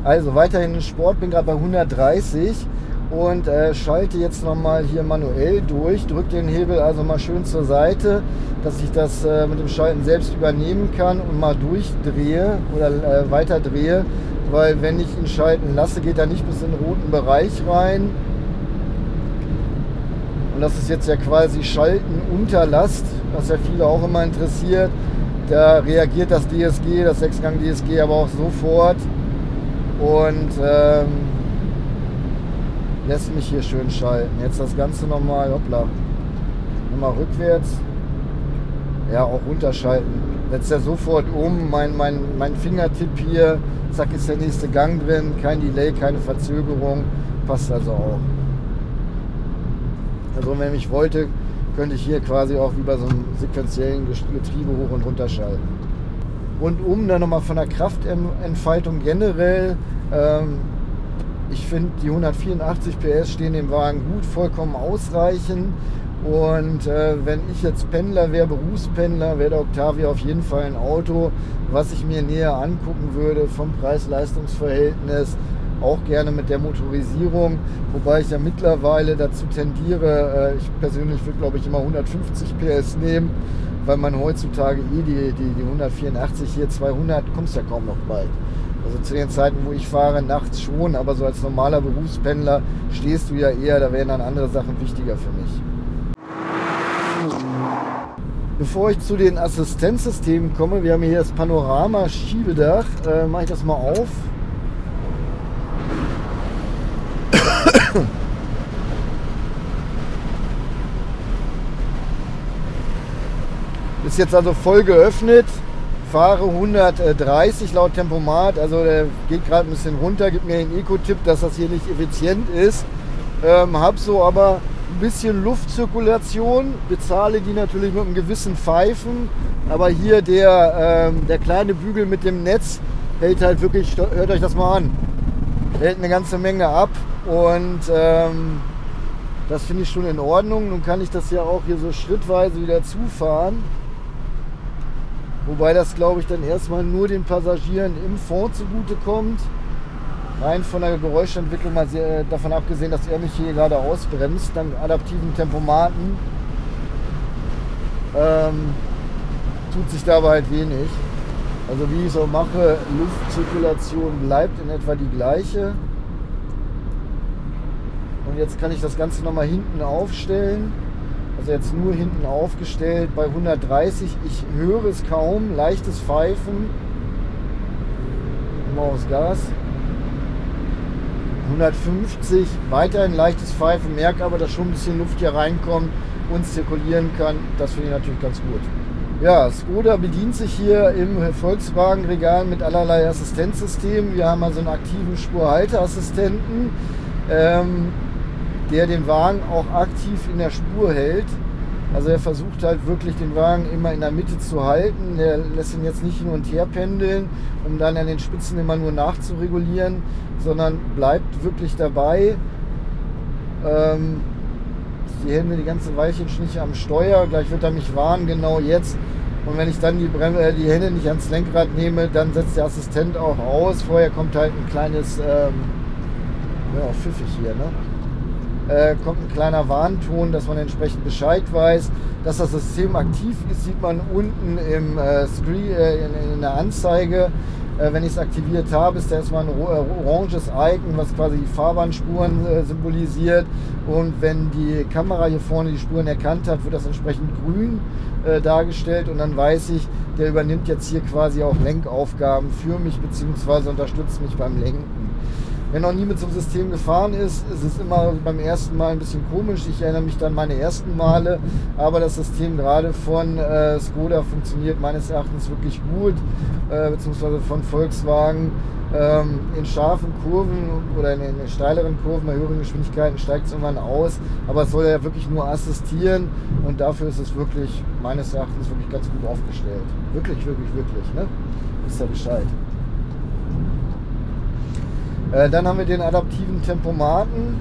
Also weiterhin im Sport, bin gerade bei 130 und schalte jetzt nochmal hier manuell durch, drücke den Hebel also mal schön zur Seite, dass ich das mit dem Schalten selbst übernehmen kann und mal durchdrehe oder weiter drehe. Weil wenn ich ihn schalten lasse, geht er nicht bis in den roten Bereich rein. Und das ist jetzt ja quasi Schalten unter Last, was ja viele auch immer interessiert. Da reagiert das DSG, das 6-Gang-DSG aber auch sofort und lässt mich hier schön schalten. Jetzt das Ganze nochmal, hoppla, nochmal rückwärts. Ja, auch runterschalten. Setzt er sofort um, mein Fingertipp hier, zack ist der nächste Gang drin, kein Delay, keine Verzögerung, passt also auch. Also wenn ich wollte, könnte ich hier quasi auch wie bei so einem sequenziellen Getriebe hoch und runter schalten. Und um dann nochmal von der Kraftentfaltung generell, ich finde die 184 PS stehen dem Wagen gut, vollkommen ausreichend. Und wenn ich jetzt Pendler wäre, Berufspendler, wäre der Octavia auf jeden Fall ein Auto, was ich mir näher angucken würde vom Preis-Leistungs-Verhältnis, auch gerne mit der Motorisierung, wobei ich ja mittlerweile dazu tendiere, ich persönlich würde glaube ich immer 150 PS nehmen, weil man heutzutage eh die 184 hier 200 kommst ja kaum noch bald. Also zu den Zeiten, wo ich fahre, nachts schon, aber so als normaler Berufspendler stehst du ja eher, da wären dann andere Sachen wichtiger für mich. Bevor ich zu den Assistenzsystemen komme, wir haben hier das Panorama-Schiebedach, mache ich das mal auf. Ist jetzt also voll geöffnet, fahre 130 laut Tempomat, also der geht gerade ein bisschen runter, gibt mir den Eco-Tipp, dass das hier nicht effizient ist, habe so aber ein bisschen Luftzirkulation, bezahle die natürlich mit einem gewissen Pfeifen, aber hier der kleine Bügel mit dem Netz hält halt wirklich, hört euch das mal an, hält eine ganze Menge ab und das finde ich schon in Ordnung. Nun kann ich das ja auch hier so schrittweise wieder zufahren, wobei das glaube ich dann erstmal nur den Passagieren im Fond zugute kommt. Rein von der Geräuschentwicklung mal sehr, davon abgesehen, dass er mich hier gerade ausbremst, dank adaptiven Tempomaten, tut sich dabei halt wenig. Also wie ich so mache, Luftzirkulation bleibt in etwa die gleiche. Und jetzt kann ich das Ganze nochmal hinten aufstellen. Also jetzt nur hinten aufgestellt bei 130. Ich höre es kaum, leichtes Pfeifen. Mal aufs Gas. 150, weiterhin leichtes Pfeifen, merke aber, dass schon ein bisschen Luft hier reinkommt und zirkulieren kann. Das finde ich natürlich ganz gut. Ja, Skoda bedient sich hier im Volkswagen-Regal mit allerlei Assistenzsystemen. Wir haben also einen aktiven Spurhalteassistenten, der den Wagen auch aktiv in der Spur hält. Also er versucht halt wirklich den Wagen immer in der Mitte zu halten. Er lässt ihn jetzt nicht hin und her pendeln, um dann an den Spitzen immer nur nachzuregulieren, sondern bleibt wirklich dabei. Die Hände, die ganze Weichenschnitte am Steuer, gleich wird er mich warnen, genau jetzt. Und wenn ich dann die Hände nicht ans Lenkrad nehme, dann setzt der Assistent auch aus. Vorher kommt halt ein kleines, ja, pfiffig hier, ne? Kommt ein kleiner Warnton, dass man entsprechend Bescheid weiß. Dass das System aktiv ist, sieht man unten im Screen, in der Anzeige. Wenn ich es aktiviert habe, ist da erstmal ein oranges Icon, was quasi die Fahrbahnspuren symbolisiert. Und wenn die Kamera hier vorne die Spuren erkannt hat, wird das entsprechend grün dargestellt. Und dann weiß ich, der übernimmt jetzt hier quasi auch Lenkaufgaben für mich bzw. unterstützt mich beim Lenken. Wenn noch nie mit so einem System gefahren ist, ist es immer beim ersten Mal ein bisschen komisch. Ich erinnere mich dann meine ersten Male, aber das System gerade von Skoda funktioniert meines Erachtens wirklich gut, beziehungsweise von Volkswagen. In scharfen Kurven oder in steileren Kurven bei höheren Geschwindigkeiten steigt es irgendwann aus, aber es soll ja wirklich nur assistieren und dafür ist es wirklich meines Erachtens wirklich ganz gut aufgestellt. Wirklich, wirklich, wirklich, ne? Wisst ihr Bescheid. Dann haben wir den adaptiven Tempomaten.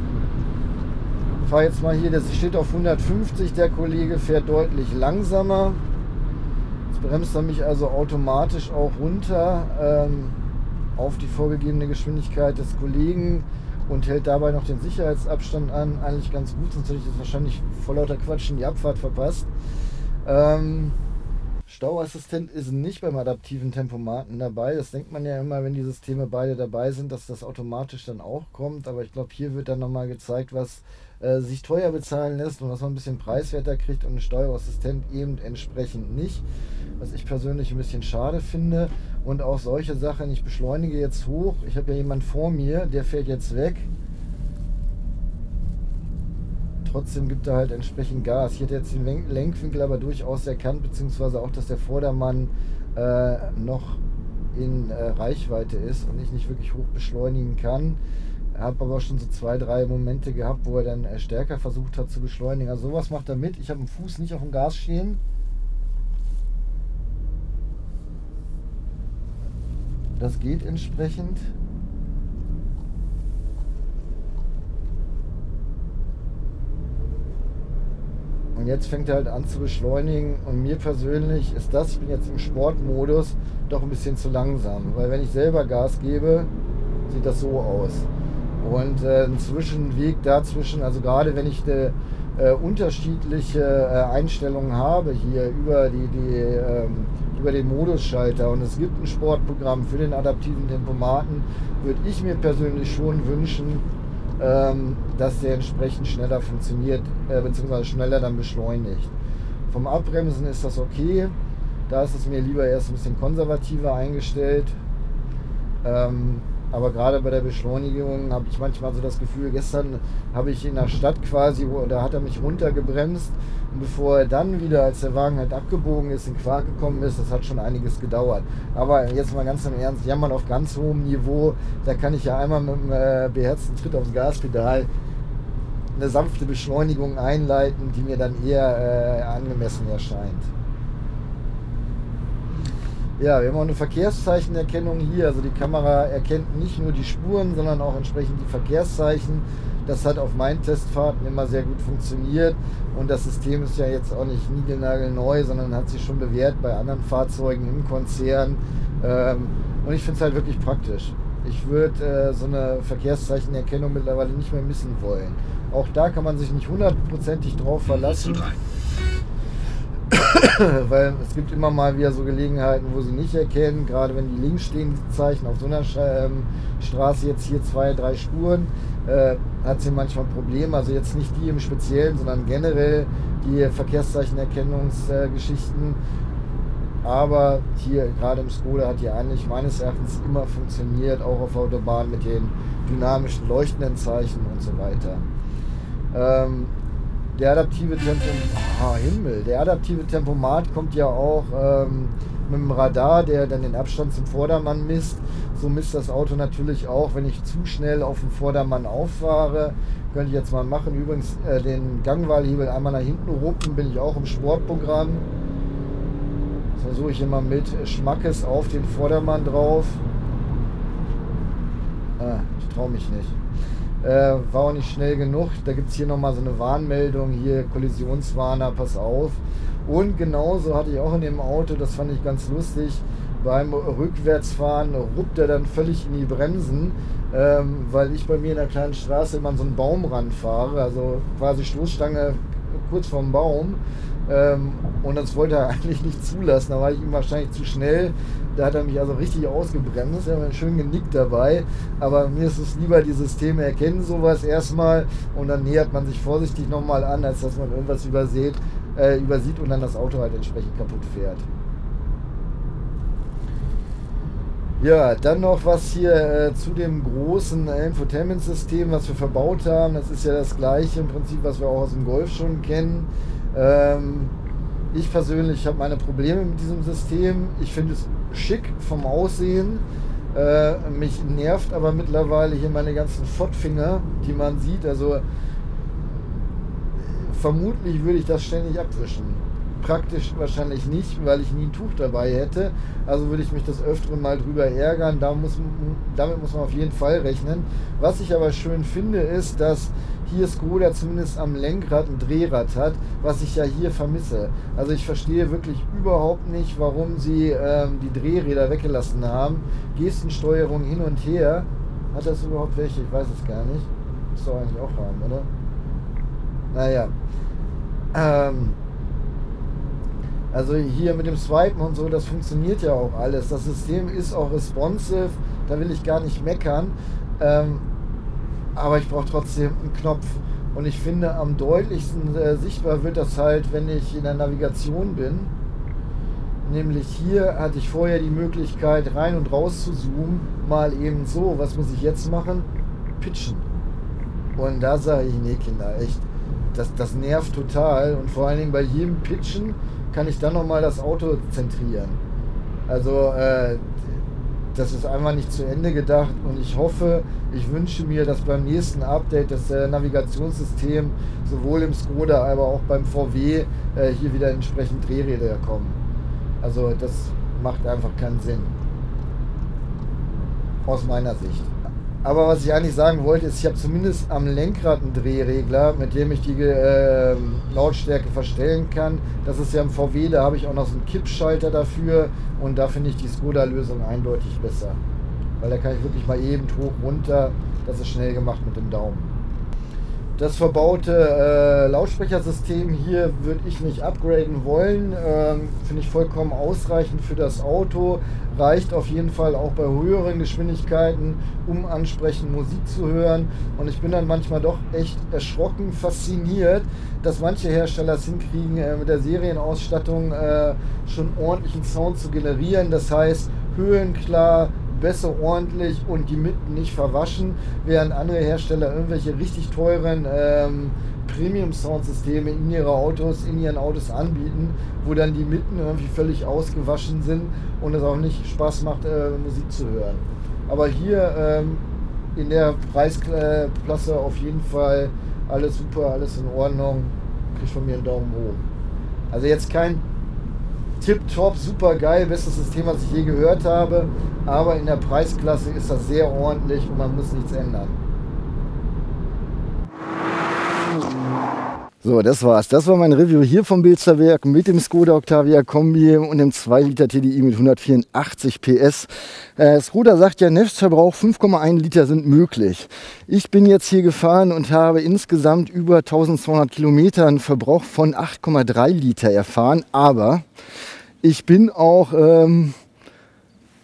Ich fahre jetzt mal hier, das steht auf 150, der Kollege fährt deutlich langsamer. Jetzt bremst er mich also automatisch auch runter auf die vorgegebene Geschwindigkeit des Kollegen und hält dabei noch den Sicherheitsabstand an. Eigentlich ganz gut, sonst hätte ich jetzt wahrscheinlich vor lauter Quatschen die Abfahrt verpasst. Stauassistent ist nicht beim adaptiven Tempomaten dabei. Das denkt man ja immer, wenn die Systeme beide dabei sind, dass das automatisch dann auch kommt. Aber ich glaube, hier wird dann nochmal gezeigt, was sich teuer bezahlen lässt und was man ein bisschen preiswerter kriegt und ein Steuerassistent eben entsprechend nicht. Was ich persönlich ein bisschen schade finde. Und auch solche Sachen, ich beschleunige jetzt hoch. Ich habe ja jemanden vor mir, der fährt jetzt weg. Trotzdem gibt er halt entsprechend Gas. Hier hat er jetzt den Lenkwinkel aber durchaus erkannt, beziehungsweise auch, dass der Vordermann noch in Reichweite ist und ich nicht wirklich hoch beschleunigen kann. Habe aber schon so zwei, drei Momente gehabt, wo er dann stärker versucht hat zu beschleunigen. Also sowas macht er mit. Ich habe den Fuß nicht auf dem Gas stehen. Das geht entsprechend. Und jetzt fängt er halt an zu beschleunigen und mir persönlich ist das, ich bin jetzt im Sportmodus, doch ein bisschen zu langsam. Weil wenn ich selber Gas gebe, sieht das so aus. Und ein Zwischenweg dazwischen, also gerade wenn ich unterschiedliche Einstellungen habe hier über, über den Modusschalter und es gibt ein Sportprogramm für den adaptiven Tempomaten, würde ich mir persönlich schon wünschen, dass der entsprechend schneller funktioniert, beziehungsweise schneller dann beschleunigt. Vom Abbremsen ist das okay, da ist es mir lieber erst ein bisschen konservativer eingestellt, aber gerade bei der Beschleunigung habe ich manchmal so das Gefühl, gestern habe ich in der Stadt quasi, da hat er mich runtergebremst und bevor er dann wieder, als der Wagen halt abgebogen ist, in Quark gekommen ist, das hat schon einiges gedauert. Aber jetzt mal ganz im Ernst, jammern auf ganz hohem Niveau, da kann ich ja einmal mit einem beherzten Tritt aufs Gaspedal eine sanfte Beschleunigung einleiten, die mir dann eher angemessen erscheint. Ja, wir haben auch eine Verkehrszeichenerkennung hier, also die Kamera erkennt nicht nur die Spuren, sondern auch entsprechend die Verkehrszeichen. Das hat auf meinen Testfahrten immer sehr gut funktioniert und das System ist ja jetzt auch nicht niegelnagelneu, sondern hat sich schon bewährt bei anderen Fahrzeugen im Konzern und ich finde es halt wirklich praktisch. Ich würde so eine Verkehrszeichenerkennung mittlerweile nicht mehr missen wollen. Auch da kann man sich nicht hundertprozentig drauf verlassen. Weil es gibt immer mal wieder so Gelegenheiten, wo sie nicht erkennen, gerade wenn die links stehen, die Zeichen auf so einer Straße, jetzt hier zwei, drei Spuren, hat sie manchmal Probleme, also jetzt nicht die im Speziellen, sondern generell die Verkehrszeichenerkennungsgeschichten, aber hier gerade im Skoda hat die eigentlich meines Erachtens immer funktioniert, auch auf Autobahn mit den dynamischen leuchtenden Zeichen und so weiter. Der adaptive Tempomat kommt ja auch mit dem Radar, der dann den Abstand zum Vordermann misst. So misst das Auto natürlich auch, wenn ich zu schnell auf den Vordermann auffahre. Könnte ich jetzt mal machen. Übrigens den Gangwahlhebel einmal nach hinten ruppen, bin ich auch im Sportprogramm. Das versuche ich immer mit Schmackes auf den Vordermann drauf. Ich traue mich nicht. War auch nicht schnell genug. Da gibt es hier nochmal so eine Warnmeldung, hier Kollisionswarner, pass auf. Und genauso hatte ich auch in dem Auto, das fand ich ganz lustig, beim Rückwärtsfahren ruppt er dann völlig in die Bremsen, weil ich bei mir in der kleinen Straße immer an so einen Baum ranfahre, also quasi Stoßstange kurz vorm Baum. Und das wollte er eigentlich nicht zulassen, da war ich ihm wahrscheinlich zu schnell. Da hat er mich also richtig ausgebremst, er hat schön genickt dabei. Aber mir ist es lieber, die Systeme erkennen sowas erstmal und dann nähert man sich vorsichtig nochmal an, als dass man irgendwas übersieht und dann das Auto halt entsprechend kaputt fährt. Ja, dann noch was hier zu dem großen Infotainment-System, was wir verbaut haben. Das ist ja das gleiche im Prinzip, was wir auch aus dem Golf schon kennen. Ich persönlich habe meine Probleme mit diesem System. Ich finde es schick vom Aussehen. Mich nervt aber mittlerweile hier meine ganzen Fottfinger, die man sieht. Also vermutlich würde ich das ständig abwischen. Praktisch wahrscheinlich nicht, weil ich nie ein Tuch dabei hätte. Also würde ich mich das öfteren mal drüber ärgern. Damit muss man auf jeden Fall rechnen. Was ich aber schön finde, ist, dass hier Skoda zumindest am Lenkrad ein Drehrad hat, was ich ja hier vermisse. Also ich verstehe wirklich überhaupt nicht, warum sie die Drehräder weggelassen haben. Gestensteuerung hin und her. Hat das überhaupt welche? Ich weiß es gar nicht. Muss doch eigentlich auch haben, oder? Naja. Also hier mit dem Swipen und so, das funktioniert ja auch alles. Das System ist auch responsive, da will ich gar nicht meckern. Aber ich brauche trotzdem einen Knopf. Und ich finde, am deutlichsten sichtbar wird das halt, wenn ich in der Navigation bin. Nämlich hier hatte ich vorher die Möglichkeit, rein und raus zu zoomen. Mal eben so, was muss ich jetzt machen? Pitchen. Und da sage ich, nee Kinder, echt, das nervt total. Und vor allen Dingen bei jedem Pitchen kann ich dann nochmal das Auto zentrieren. Also das ist einfach nicht zu Ende gedacht und ich hoffe, ich wünsche mir, dass beim nächsten Update das Navigationssystem sowohl im Skoda, aber auch beim VW hier wieder entsprechend Drehräder kommen. Also das macht einfach keinen Sinn. Aus meiner Sicht. Aber was ich eigentlich sagen wollte, ist, ich habe zumindest am Lenkrad einen Drehregler, mit dem ich die Lautstärke verstellen kann. Das ist ja im VW, da habe ich auch noch so einen Kippschalter dafür und da finde ich die Skoda-Lösung eindeutig besser. Weil da kann ich wirklich mal eben hoch, runter, das ist schnell gemacht mit dem Daumen. Das verbaute Lautsprechersystem hier würde ich nicht upgraden wollen, finde ich vollkommen ausreichend für das Auto. Reicht auf jeden Fall auch bei höheren Geschwindigkeiten, um ansprechend Musik zu hören. Und ich bin dann manchmal doch echt erschrocken, fasziniert, dass manche Hersteller es hinkriegen, mit der Serienausstattung schon ordentlichen Sound zu generieren. Das heißt, höhenklar, besser, ordentlich und die Mitten nicht verwaschen, während andere Hersteller irgendwelche richtig teuren Premium-Soundsysteme in ihren Autos anbieten, wo dann die Mitten irgendwie völlig ausgewaschen sind und es auch nicht Spaß macht, Musik zu hören. Aber hier in der Preisklasse auf jeden Fall alles super, alles in Ordnung. Kriegt von mir einen Daumen hoch. Also jetzt kein Tipptopp, super geil, bestes System, was ich je gehört habe, aber in der Preisklasse ist das sehr ordentlich und man muss nichts ändern. So, das war's. Das war mein Review hier vom Bilsterberg mit dem Skoda Octavia Kombi und dem 2 Liter TDI mit 184 PS. Skoda sagt ja, Netzverbrauch 5,1 Liter sind möglich. Ich bin jetzt hier gefahren und habe insgesamt über 1200 Kilometer einen Verbrauch von 8,3 Liter erfahren. Aber ich bin auch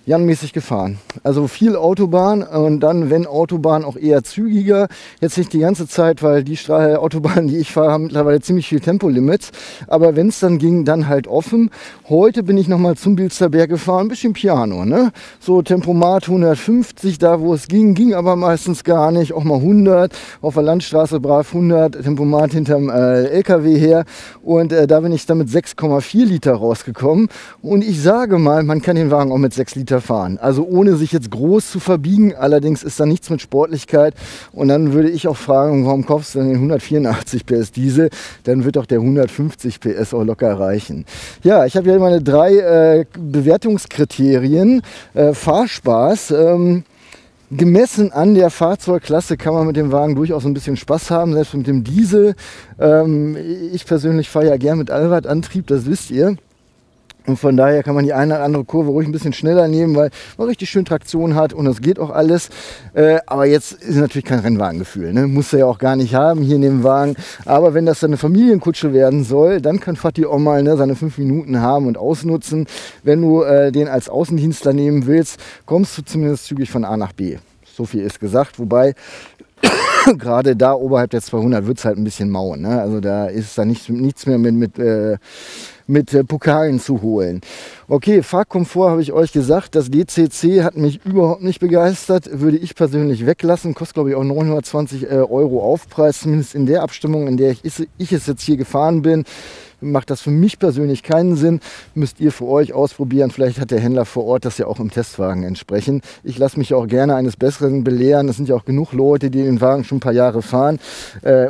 janmäßig gefahren. Also viel Autobahn und dann, wenn Autobahn, auch eher zügiger. Jetzt nicht die ganze Zeit, weil die Autobahnen, die ich fahre, haben mittlerweile ziemlich viel Tempolimits. Aber wenn es dann ging, dann halt offen. Heute bin ich nochmal zum Bilsterberg gefahren, ein bisschen Piano, ne? So Tempomat 150, da wo es ging, ging aber meistens gar nicht. Auch mal 100, auf der Landstraße brav 100, Tempomat hinterm LKW her. Und da bin ich dann mit 6,4 Liter rausgekommen. Und ich sage mal, man kann den Wagen auch mit 6 Liter fahren. Also ohne sich jetzt groß zu verbiegen. Allerdings ist da nichts mit Sportlichkeit. Und dann würde ich auch fragen, warum kaufst du denn den 184 PS Diesel? Dann wird doch der 150 PS auch locker reichen. Ja, ich habe hier meine 3 Bewertungskriterien. Fahrspaß. Gemessen an der Fahrzeugklasse kann man mit dem Wagen durchaus ein bisschen Spaß haben, selbst mit dem Diesel. Ich persönlich fahre ja gern mit Allradantrieb, das wisst ihr. Und von daher kann man die eine oder andere Kurve ruhig ein bisschen schneller nehmen, weil man richtig schön Traktion hat und das geht auch alles. Aber jetzt ist natürlich kein Rennwagengefühl, ne? Muss er ja auch gar nicht haben hier in dem Wagen. Aber wenn das dann eine Familienkutsche werden soll, dann kann Fatih auch mal, ne, seine 5 Minuten haben und ausnutzen. Wenn du den als Außendienstler nehmen willst, kommst du zumindest zügig von A nach B. So viel ist gesagt, wobei... Gerade da oberhalb der 200 wird es halt ein bisschen mau, ne? Also da ist da nichts mehr mit Pokalen zu holen. Okay, Fahrkomfort habe ich euch gesagt. Das DCC hat mich überhaupt nicht begeistert. Würde ich persönlich weglassen. Kostet, glaube ich, auch 920 Euro Aufpreis. Zumindest in der Abstimmung, in der ich es jetzt hier gefahren bin, macht das für mich persönlich keinen Sinn. Müsst ihr für euch ausprobieren. Vielleicht hat der Händler vor Ort das ja auch im Testwagen entsprechend. Ich lasse mich auch gerne eines Besseren belehren. Es sind ja auch genug Leute, die den Wagen schon ein paar Jahre fahren.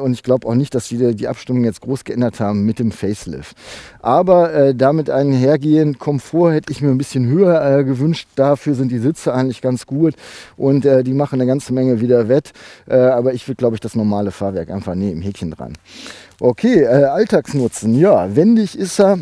Und ich glaube auch nicht, dass die Abstimmung jetzt groß geändert haben mit dem Facelift. Aber damit einhergehend, Komfort hätte ich mir ein bisschen höher gewünscht. Dafür sind die Sitze eigentlich ganz gut. Und die machen eine ganze Menge wieder wett. Aber ich würde, glaube ich, das normale Fahrwerk einfach nehmen. Häkchen dran. Okay, Alltagsnutzen, ja, wendig ist er,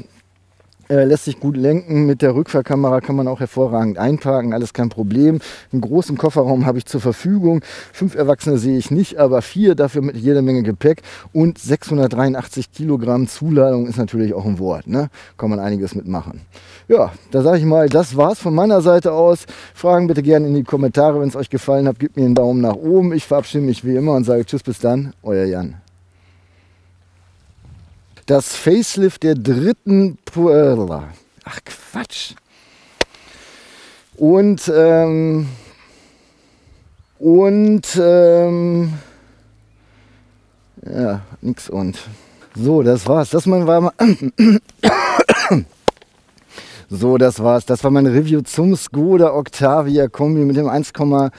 lässt sich gut lenken, mit der Rückfahrkamera kann man auch hervorragend einparken, alles kein Problem. Einen großen Kofferraum habe ich zur Verfügung, 5 Erwachsene sehe ich nicht, aber 4, dafür mit jeder Menge Gepäck und 683 Kilogramm Zuladung ist natürlich auch ein Wort, ne? Kann man einiges mitmachen. Ja, da sage ich mal, das war's von meiner Seite aus. Fragen bitte gerne in die Kommentare, wenn es euch gefallen hat, gebt mir einen Daumen nach oben. Ich verabschiede mich wie immer und sage Tschüss, bis dann, euer Jan. Das Facelift der dritten Puella. Ach Quatsch. Ja, nix und. So, das war's. Das war meine Review zum Skoda Octavia Kombi mit dem 1,2